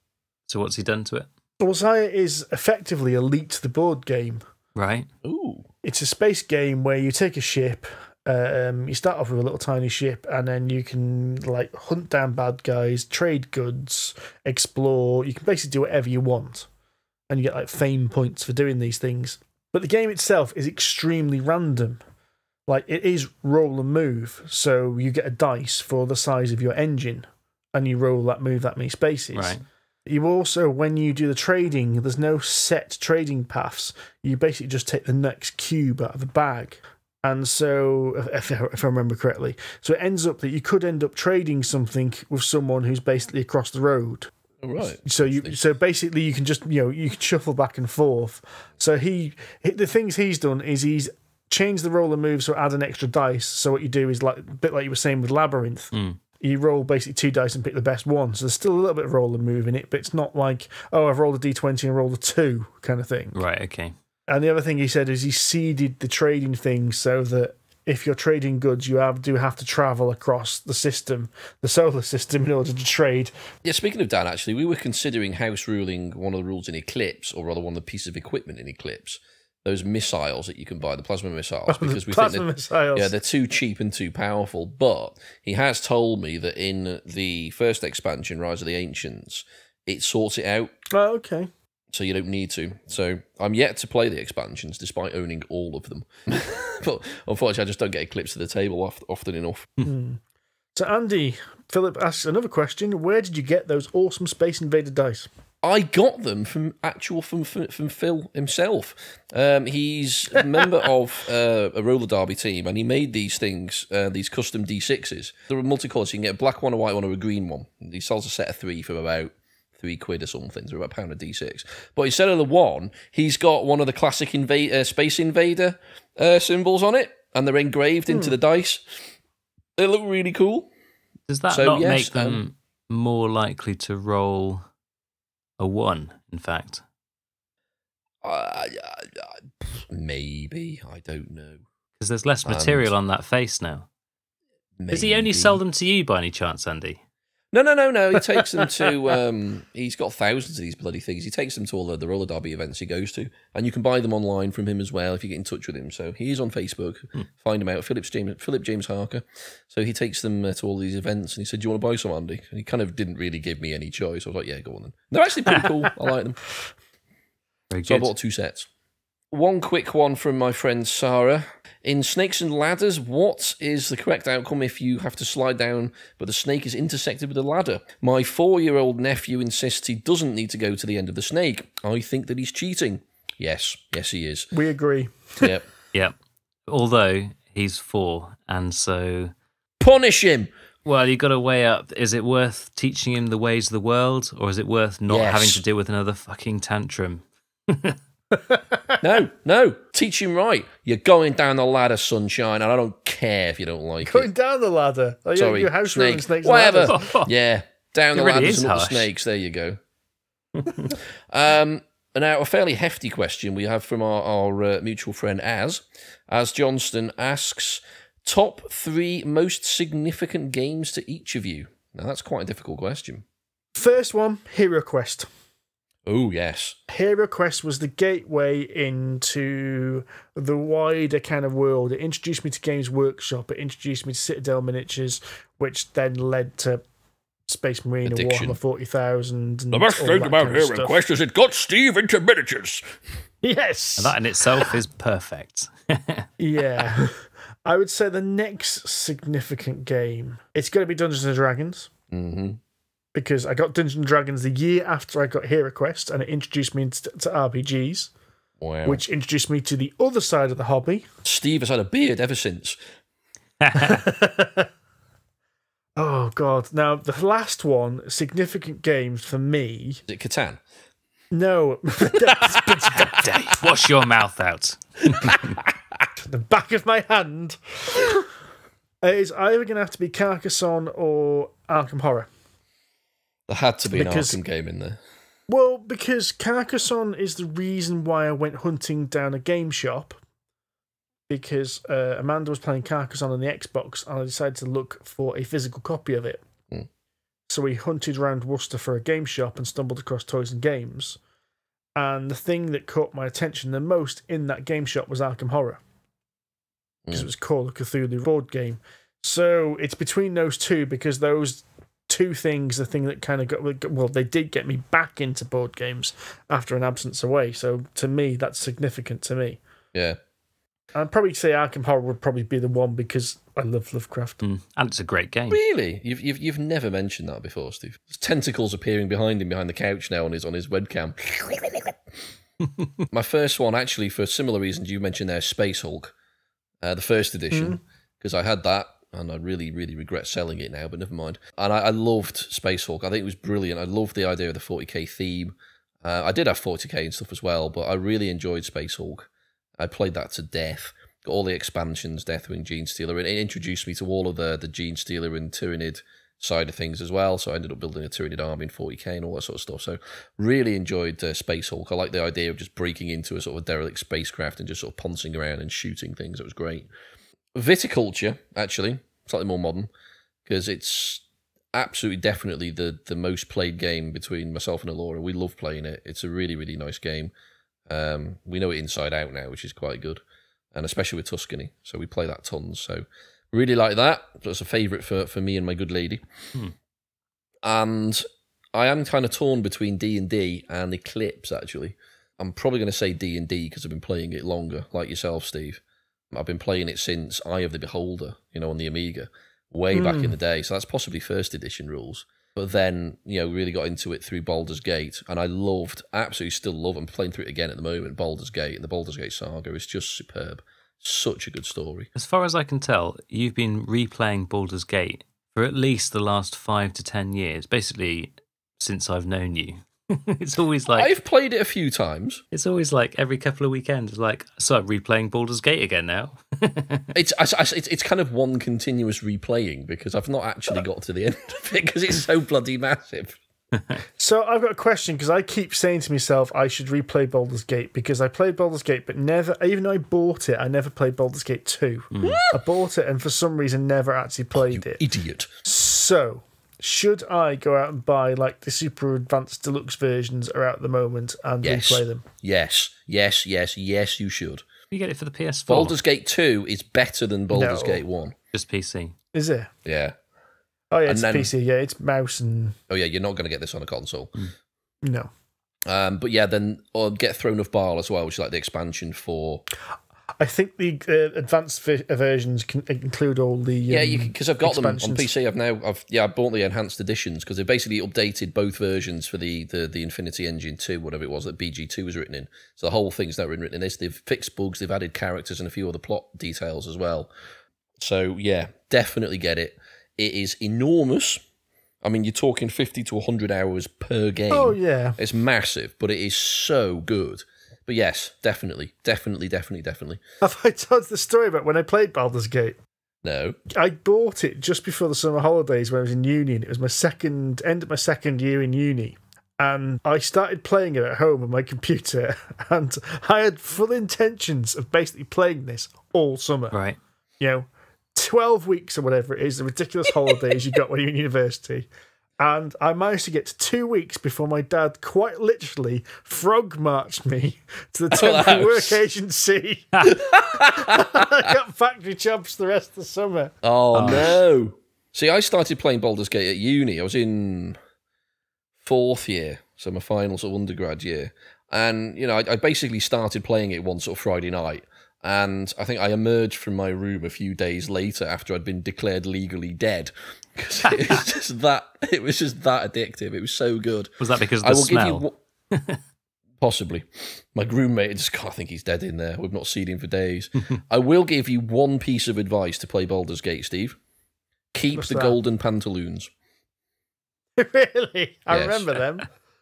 So what's he done to it? Well, Zaya is effectively Elite the board game. Right. Ooh. It's a space game where you take a ship, you start off with a little tiny ship, and then you can like hunt down bad guys, trade goods, explore. You can basically do whatever you want. And you get like fame points for doing these things. But the game itself is extremely random. Like, it is roll and move, so you get a dice for the size of your engine, and you roll that move that many spaces. Right. You also, when you do the trading, there's no set trading paths. You basically just take the next cube out of a bag. And so, if I remember correctly, so it ends up that you could end up trading something with someone who's basically across the road. Right. So basically you can just, you know, you can shuffle back and forth. So the things he's done is he's change the roll and move, so add an extra dice. So what you do is, like a bit like you were saying with Labyrinth, you roll basically two dice and pick the best one. So there's still a little bit of roll and move in it, but it's not like, oh, I've rolled a d20 and rolled a 2 kind of thing. Right, okay. And the other thing he said is he seeded the trading thing so that if you're trading goods, you do have to travel across the system, the solar system, in order to trade. Yeah, speaking of Dan, actually, we were considering house ruling one of the rules in Eclipse, or rather one of the pieces of equipment in Eclipse. Those missiles that you can buy, the plasma missiles, because we think they're too cheap and too powerful. But he has told me that in the first expansion, Rise of the Ancients, it sorts it out. Oh, okay. So you don't need to. So I'm yet to play the expansions, despite owning all of them. But unfortunately, I just don't get Eclipse to the table often enough. Mm. So Andy Philip asks another question: where did you get those awesome Space Invader dice? I got them from Phil himself. He's a member of a roller derby team, and he made these things, these custom D6s. There are multicolours, so you can get a black one, a white one, or a green one. He sells a set of 3 for about £3 or something, so about £1 a D6. But instead of the one, he's got one of the classic Space Invader symbols on it, and they're engraved into the dice. They look really cool. Does that make them more likely to roll... A 1, in fact. Maybe. I don't know. Because there's less material on that face now. Maybe. Does he only sell them to you by any chance, Andy? No. He takes them to... he's got thousands of these bloody things. He takes them to all the roller derby events he goes to. And you can buy them online from him as well if you get in touch with him. So he is on Facebook. Find him out. Philip James Harker. So he takes them to all these events. And he said, do you want to buy some, Andy? And he kind of didn't really give me any choice. I was like, yeah, go on then. They're actually pretty cool. I like them. So I bought 2 sets. One quick one from my friend Sarah. In Snakes and Ladders, what is the correct outcome if you have to slide down but the snake is intersected with a ladder? My 4-year-old nephew insists he doesn't need to go to the end of the snake. I think that he's cheating. Yes, he is. We agree. Yep. Yep. Although he's 4, and so... Punish him! Well, you've got to weigh up, is it worth teaching him the ways of the world, or is it worth not having to deal with another fucking tantrum? No, teach him right. You're going down the ladder, sunshine, and I don't care if you don't like it. Going down the ladder. Oh, sorry, your house snake. Snakes whatever. Yeah, down the ladder and up the snakes. There you go. And now a fairly hefty question we have from our mutual friend As Johnston asks: top 3 most significant games to each of you. Now that's quite a difficult question. First one, HeroQuest. Oh, yes. HeroQuest was the gateway into the wider kind of world. It introduced me to Games Workshop. It introduced me to Citadel Miniatures, which then led to Space Marine and Warhammer 40,000. The best thing about HeroQuest is it got Steve into miniatures. Yes. And that in itself is perfect. Yeah. I would say the next significant game, it's going to be Dungeons & Dragons. Mm-hmm. Because I got Dungeons & Dragons the year after I got HeroQuest, and it introduced me to RPGs, wow, which introduced me to the other side of the hobby. Steve has had a beard ever since. Oh, God. Now, the last one, significant games for me... Is it Catan? No. Wash your mouth out. The back of my hand. It is either going to have to be Carcassonne or Arkham Horror. There had to be an Arkham game in there. Well, because Carcassonne is the reason why I went hunting down a game shop. Because Amanda was playing Carcassonne on the Xbox, and I decided to look for a physical copy of it. Mm. So we hunted around Worcester for a game shop and stumbled across Toys and Games. And the thing that caught my attention the most in that game shop was Arkham Horror. Because it was Call of Cthulhu board game. So it's between those two, because those two things, the thing that kind of got... Well, they did get me back into board games after an absence away. So to me, that's significant to me. Yeah. I'd probably say Arkham Horror would probably be the one, because I love Lovecraft. Mm. And it's a great game. Really? You've never mentioned that before, Steve. There's tentacles appearing behind him, behind the couch now on his webcam. My first one, actually, for similar reasons you mentioned there, Space Hulk. The first edition, because I had that, and I really, really regret selling it now, but never mind. And I loved Space Hulk. I think it was brilliant. I loved the idea of the 40k theme. I did have 40k and stuff as well, but I really enjoyed Space Hulk. I played that to death. Got all the expansions, Deathwing, Gene Stealer, and it introduced me to all of the Gene Stealer and Tyranid side of things as well, so I ended up building a Tyranid army in 40k and all that sort of stuff. So really enjoyed Space Hulk. I like the idea of just breaking into a sort of derelict spacecraft and just sort of pouncing around and shooting things. It was great. Viticulture, actually, slightly more modern, because it's absolutely definitely the most played game between myself and Laura. We love playing it. It's a really, really nice game. We know it inside out now, which is quite good, and especially with Tuscany. So we play that tons, so... Really like that. That's a favourite for me and my good lady. Hmm. And I am kind of torn between D&D and Eclipse, actually. I'm probably going to say D&D because I've been playing it longer, like yourself, Steve. I've been playing it since Eye of the Beholder, you know, on the Amiga, way back in the day. So that's possibly first edition rules. But then, you know, really got into it through Baldur's Gate. And I loved, absolutely still love, I'm playing through it again at the moment, Baldur's Gate. And the Baldur's Gate saga is just superb. Such a good story. As far as I can tell, you've been replaying Baldur's Gate for at least the last 5 to 10 years, basically since I've known you. It's always like... I've played it a few times. It's always like every couple of weekends, like, so I'm replaying Baldur's Gate again now. It's kind of one continuous replaying, because I've not actually got to the end of it because it's so bloody massive. So I've got a question, because I keep saying to myself I should replay Baldur's Gate, because I played Baldur's Gate but never, even though I bought it, I never played Baldur's Gate 2. Mm. I bought it and for some reason never actually played it. Idiot. So should I go out and buy like the super advanced deluxe versions are out at the moment and replay them? Yes, yes, yes, yes, you should. You get it for the PS4. Baldur's Gate 2 is better than Baldur's Gate 1. Just PC. Is it? Yeah. Oh, yeah, it's PC, yeah, it's mouse and... Oh, yeah, you're not going to get this on a console. No. But, yeah, then get Throne of Baal as well, which is like the expansion for... I think the advanced versions can include all the yeah, because I've got them on PC. I bought the enhanced editions, because they basically updated both versions for the Infinity Engine 2, whatever it was, that BG2 was written in. So the whole thing's now written in this. They've fixed bugs, they've added characters and a few other plot details as well. So, yeah, definitely get it. It is enormous. I mean, you're talking 50 to 100 hours per game. Oh, yeah. It's massive, but it is so good. But yes, definitely, definitely, definitely, definitely. Have I told the story about when I played Baldur's Gate? No. I bought it just before the summer holidays when I was in uni, and it was my second year in uni. And I started playing it at home on my computer, and I had full intentions of basically playing this all summer. Right. You know, 12 weeks or whatever it is, the ridiculous holidays you got when you're in university. And I managed to get to 2 weeks before my dad quite literally frog-marched me to the temporary work agency. I got factory jobs the rest of the summer. Oh, no. See, I started playing Baldur's Gate at uni. I was in 4th year, so my final sort of undergrad year. And, you know, I basically started playing it one sort of Friday night. And I think I emerged from my room a few days later after I'd been declared legally dead, because it was just that addictive. It was so good. Was that because of the smell? Possibly. My roommate just can't think he's dead in there. We've not seen him for days. I will give you one piece of advice to play Baldur's Gate, Steve. Keep golden pantaloons. Really? I remember them.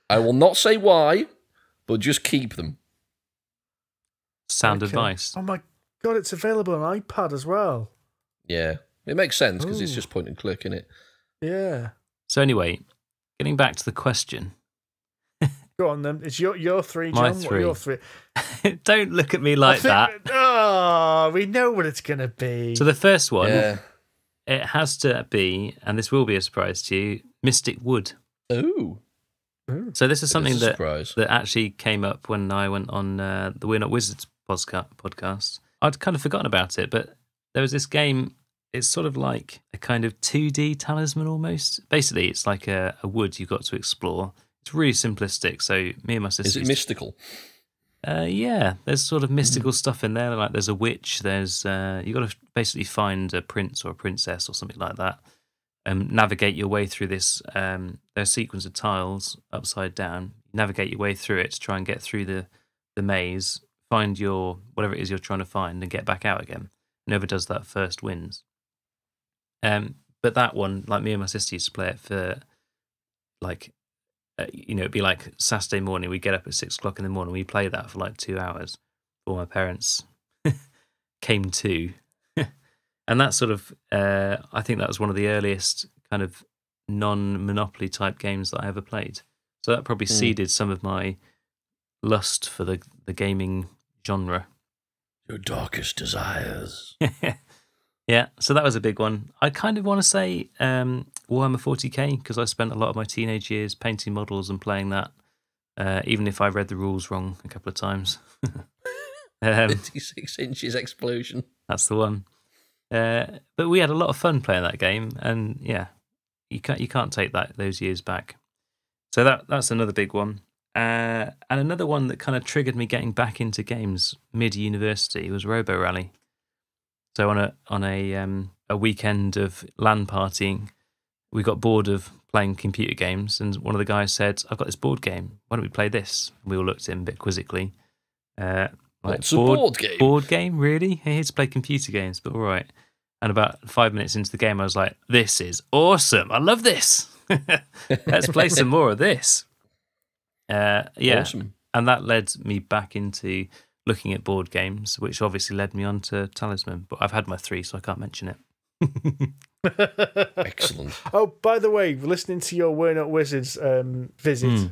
I will not say why, but just keep them. Sound advice. Oh my god, it's available on iPad as well. Yeah, it makes sense because it's just point and click, isn't it? Yeah. So anyway, getting back to the question. Go on then. It's your three, John. My three. Your three. Don't look at me like that. Oh, we know what it's going to be. So the first one, it has to be, and this will be a surprise to you, Mystic Wood. Ooh. So this is something that actually came up when I went on the We're Not Wizards podcast. I'd kind of forgotten about it, but there was this game. It's sort of like a kind of 2D talisman almost. Basically, it's like a wood you've got to explore. It's really simplistic. So me and my sister... Is it mystical? Yeah, there's sort of mystical stuff in there. Like there's a witch. There's you've got to basically find a prince or a princess or something like that. And navigate your way through this there's a sequence of tiles upside down. Navigate your way through it to try and get through the maze, find your whatever it is you're trying to find and get back out again. Whoever does that first wins. But that one, like me and my sister used to play it for like it'd be like Saturday morning, we get up at 6 o'clock in the morning, we play that for like 2 hours before my parents came to. And that sort of, I think that was one of the earliest kind of non-Monopoly type games that I ever played. So that probably seeded some of my lust for the gaming genre. Your darkest desires. Yeah, so that was a big one. I kind of want to say Warhammer 40k, because I spent a lot of my teenage years painting models and playing that, even if I read the rules wrong a couple of times. 56 inches explosion. That's the one. But we had a lot of fun playing that game, and yeah, you can't take those years back. So that's another big one, and another one that kind of triggered me getting back into games mid university was Robo Rally. So on a weekend of LAN partying, we got bored of playing computer games, and one of the guys said, "I've got this board game. Why don't we play this?" And we all looked at him a bit quizzically. Like it's board game. Board game, really? Here to play computer games, but all right. And about 5 minutes into the game, I was like, "This is awesome! I love this. Let's play some more of this." Yeah, awesome. And that led me back into looking at board games, which obviously led me on to Talisman. But I've had my three, so I can't mention it. Excellent. Oh, by the way, listening to your We're Not Wizards visit.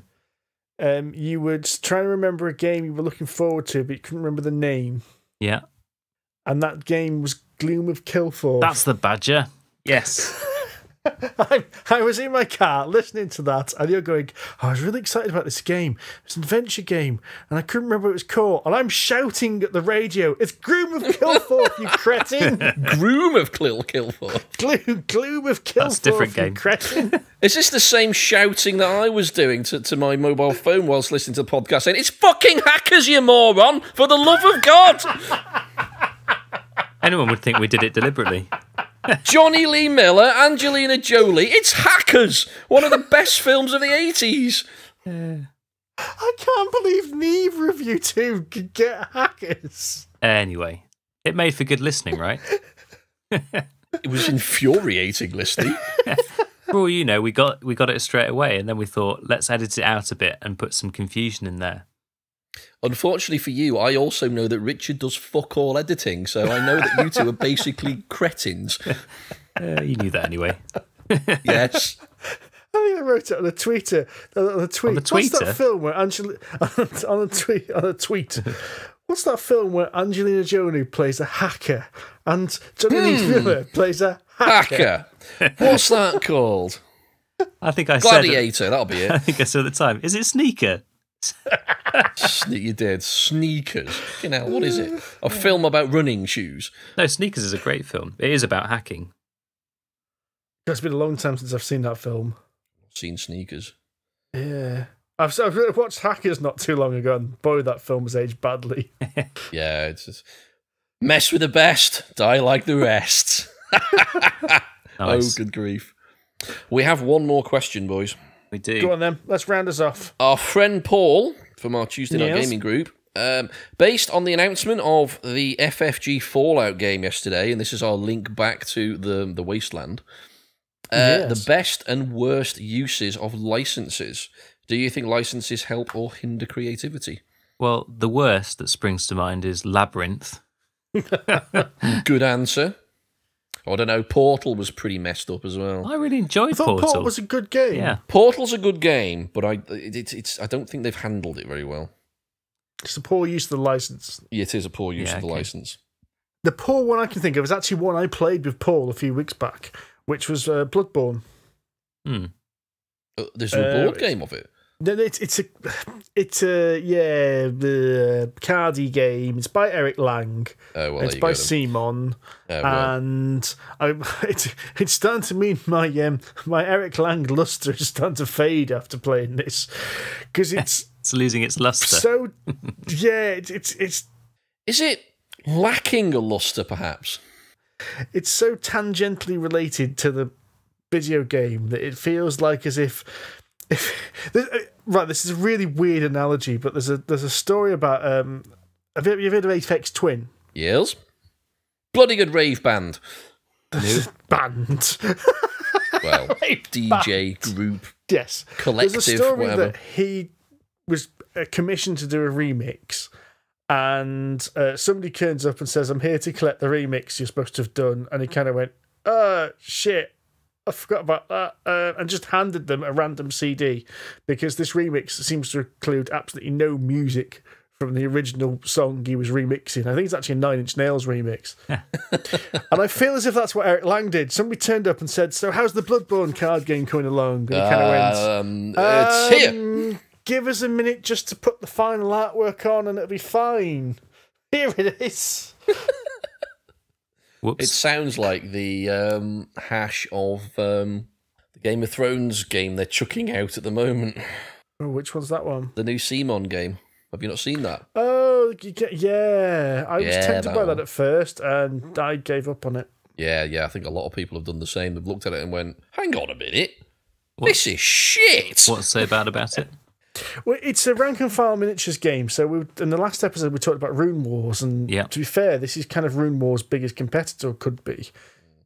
You would try and remember a game you were looking forward to, but you couldn't remember the name. Yeah. And that game was Gloom of Kilforth. That's the Badger. Yes. I was in my car listening to that, and you're going, "I was really excited about this game. It's an adventure game, and I couldn't remember what it was called." And I'm shouting at the radio, "It's Gloom of Kilforth, you cretin!" Gloom of Kilforth. Gloom of Kilforth. That's a different game. Cretin. Is this the same shouting that I was doing to my mobile phone whilst listening to the podcast, saying, "It's fucking hackers, you moron! For the love of God!" Anyone would think we did it deliberately. Johnny Lee Miller, Angelina Jolie. It's Hackers, one of the best films of the 80s. I can't believe neither of you two could get Hackers. Anyway, it made for good listening, right? It was infuriating listening. For all you know, we got it straight away, and then we thought, let's edit it out a bit and put some confusion in there. Unfortunately for you, I also know that Richard does fuck all editing, so I know that you two are basically cretins. You knew that anyway. Yes. I think I wrote it on a tweeter. What's that film where What's that film where Angelina Jolie plays a hacker and Johnny Lee Miller plays a hacker? What's that called? I think I said Gladiator. That'll be it. I think I said at the time. Is it Sneaker? You did. Sneakers. You know, what is it? A film about running shoes. No, Sneakers is a great film. It is about hacking. It's been a long time since I've seen that film. I've seen Sneakers. Yeah. I've watched Hackers not too long ago, and boy, that film has aged badly. Yeah, it's just mess with the best, die like the rest. Nice. Oh, good grief. We have one more question, boys. We do. Go on then, let's round us off. Our friend Paul from our Tuesday Night Gaming group, based on the announcement of the FFG Fallout game yesterday, and this is our link back to the Wasteland, the best and worst uses of licenses. Do you think licenses help or hinder creativity? Well, the worst that springs to mind is Labyrinth. Good answer. I don't know, Portal was pretty messed up as well. I really enjoyed Portal. I thought Portal was a good game. Yeah. Portal's a good game, but I don't think they've handled it very well. It's a poor use of the license. Yeah, it is a poor use of the license. The poor one I can think of is actually one I played with Paul a few weeks back, which was Bloodborne. Hmm. There's a board game of it. No, it's the Cardi game. It's by Eric Lang. Oh, well, it's by Simon, and it's starting to mean my my Eric Lang luster is starting to fade after playing this, because it's it's losing its luster. So yeah, is it lacking a luster perhaps? It's so tangentially related to the video game that it feels like as if. Right, this is a really weird analogy, but there's a story about have you heard of Aphex Twin? Yes, bloody good rave band. No. Band. Well, DJ band. Group. Yes, collective. There's a story that he was commissioned to do a remix, and somebody turns up and says, "I'm here to collect the remix you're supposed to have done," and he kind of went, "Oh shit." I forgot about that, and just handed them a random CD because this remix seems to include absolutely no music from the original song he was remixing. I think it's actually a Nine Inch Nails remix. Yeah. And I feel as if that's what Eric Lang did. Somebody turned up and said, "So how's the Bloodborne card game coming along?" And he kind of went, "It's here. Give us a minute just to put the final artwork on and it'll be fine. Here it is." Whoops. It sounds like the hash of the Game of Thrones game they're chucking out at the moment. Oh, which one's that one? The new Simon game. Have you not seen that? Oh, yeah. I was tempted by that at first, and I gave up on it. Yeah, I think a lot of people have done the same. They've looked at it and went, hang on a minute. This is shit. What's so bad about it? Well, it's a rank-and-file miniatures game, so in the last episode we talked about Rune Wars, and to be fair, this is kind of Rune Wars' biggest competitor, could be.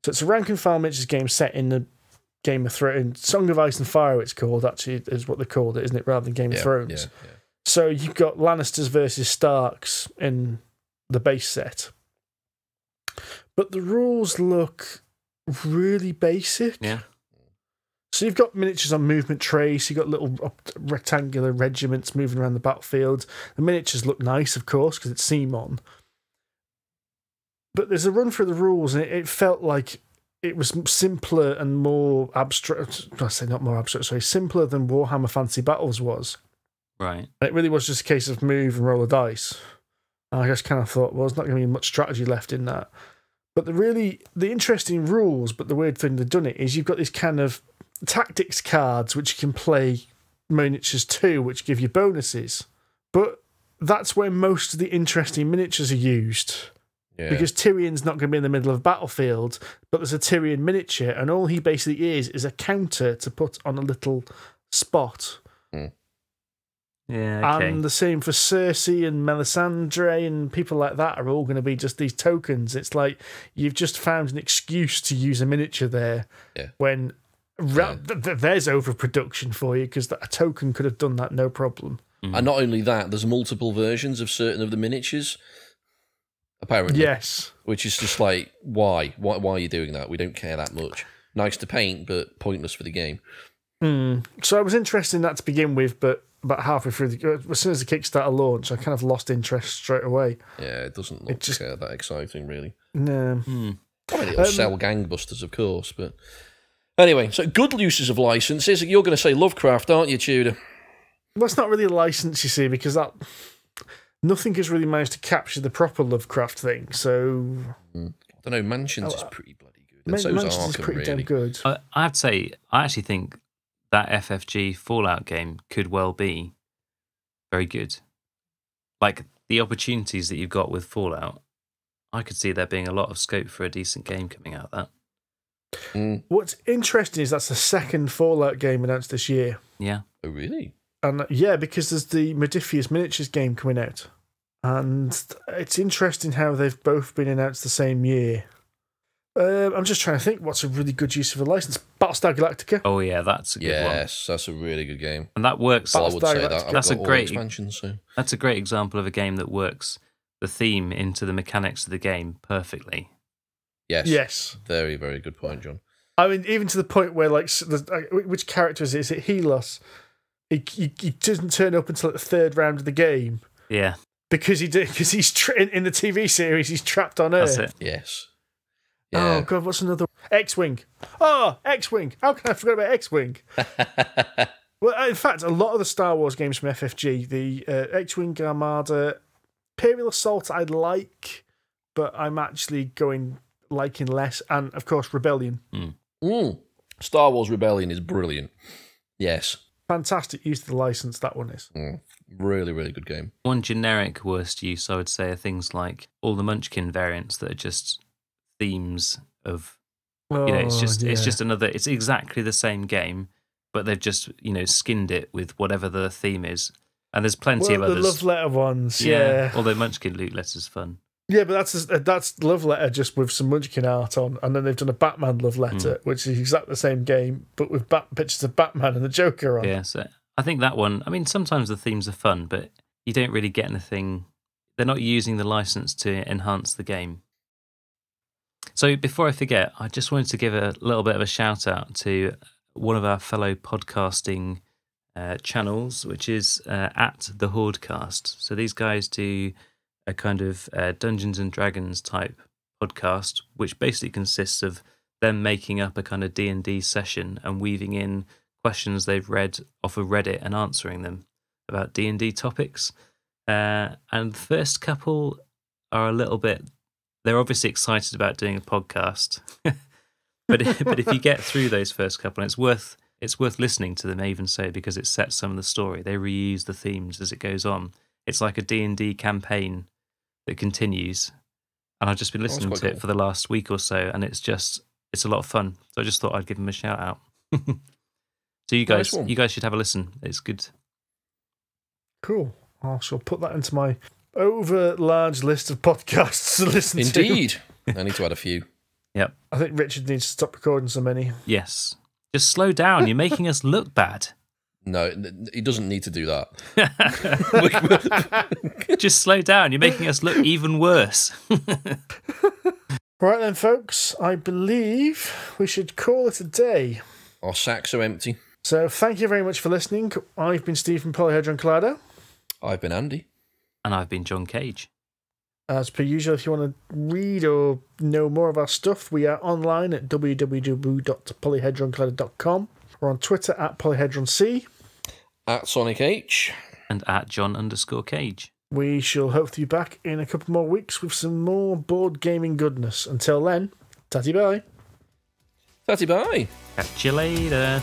So it's a rank-and-file miniatures game set in the Game of Thrones, Song of Ice and Fire it's called, actually, is what they called it, isn't it, rather than Game of Thrones. Yeah. So you've got Lannisters versus Starks in the base set. But the rules look really basic. Yeah. So you've got miniatures on movement trace, you've got little rectangular regiments moving around the battlefield. The miniatures look nice, of course, because it's Simon. But there's a run through the rules, and it felt like it was simpler and more abstract. I say not more abstract, sorry, simpler than Warhammer Fantasy Battles was. Right. And it really was just a case of move and roll a dice. And I just kind of thought, well, there's not going to be much strategy left in that. But the interesting rules, but the weird thing they've done it is you've got this kind of tactics cards which you can play miniatures too, which give you bonuses, but that's where most of the interesting miniatures are used, because Tyrion's not going to be in the middle of a battlefield, but there's a Tyrion miniature, and all he basically is a counter to put on a little spot. Yeah, okay. And the same for Cersei and Melisandre and people like that are all going to be just these tokens. It's like you've just found an excuse to use a miniature there, when there's overproduction for you, because a token could have done that no problem. And not only that, there's multiple versions of certain of the miniatures, apparently. Yes. Which is just like, why are you doing that? We don't care that much. Nice to paint, but pointless for the game. So I was interested in that to begin with, but about halfway through, as soon as the Kickstarter launched, I kind of lost interest straight away. Yeah, it doesn't look that exciting, really. No. I mean, it'll sell gangbusters, of course, but... Anyway, so good uses of licenses. You're going to say Lovecraft, aren't you, Tudor? Well, it's not really a license, you see, because nothing has really managed to capture the proper Lovecraft thing. So I don't know. Mansions is pretty bloody good. And so's Mansions Arkham, is pretty damn good. I have to say, I actually think that FFG Fallout game could well be very good. Like the opportunities that you've got with Fallout, I could see there being a lot of scope for a decent game coming out of that. What's interesting is that's the second Fallout game announced this year. Yeah. Oh, really? And yeah, because there's the Modiphius Miniatures game coming out. And it's interesting how they've both been announced the same year. I'm just trying to think what's a really good use of a license. Battlestar Galactica. Oh yeah, that's a good one. Yes, that's a really good game. And that works. Well, I would say that. That's a great expansion. So that's a great example of a game that works the theme into the mechanics of the game perfectly. Yes. Yes. Very, very good point, John. I mean, even to the point where, like, which character is it? Is it Helos? He doesn't turn up until the third round of the game. Yeah. Because he did. Because he's in the TV series. He's trapped on Earth. That's it. Yes. Yeah. Oh God, what's another X-Wing? Oh, X-Wing. How can I forget about X-Wing? Well, in fact, a lot of the Star Wars games from FFG, the X-Wing Armada, Imperial Assault, I'd like, but I'm actually liking less, and of course Rebellion. Star Wars Rebellion is brilliant. Yes. Fantastic use of the license, that one is. Really, really good game. One generic worst use, I would say, are things like all the Munchkin variants that are just themes of, it's just another, it's exactly the same game, but they've just, skinned it with whatever the theme is. And there's plenty of others. The love letter ones, yeah. Although Munchkin Loot Letter's fun. Yeah, but that's love letter just with some Munchkin art on, and then they've done a Batman love letter, which is exactly the same game, but with pictures of Batman and the Joker on. Yeah, so I think that one. I mean, sometimes the themes are fun, but you don't really get anything. They're not using the license to enhance the game. So before I forget, I just wanted to give a little bit of a shout out to one of our fellow podcasting channels, which is at the Hordecast. So these guys do a kind of Dungeons and Dragons type podcast, which basically consists of them making up a kind of D&D session and weaving in questions they've read off of Reddit and answering them about D&D topics. And the first couple are a little bit, they're obviously excited about doing a podcast, but if you get through those first couple, and it's worth listening to them, even so, because it sets some of the story. They reuse the themes as it goes on. It's like a D&D campaign that continues, and I've just been listening to it for the last week or so, and it's a lot of fun. So I just thought I'd give them a shout out. So you guys should have a listen. It's good. Cool. I shall put that into my over large list of podcasts to listen to. Indeed. I need to add a few. Yep. I think Richard needs to stop recording so many. Yes. Just slow down. You're making us look bad. No, he doesn't need to do that. Just slow down. You're making us look even worse. Right then, folks, I believe we should call it a day. Our sacks are empty. So thank you very much for listening. I've been Steve from Polyhedron Collider. I've been Andy. And I've been John Cage. As per usual, if you want to read or know more of our stuff, we are online at www.polyhedroncollider.com. We're on Twitter at PolyhedronC, at SonicH, and at John_Cage. We shall hope to be back in a couple more weeks with some more board gaming goodness. Until then, tatty bye. Tatty bye. Catch you later.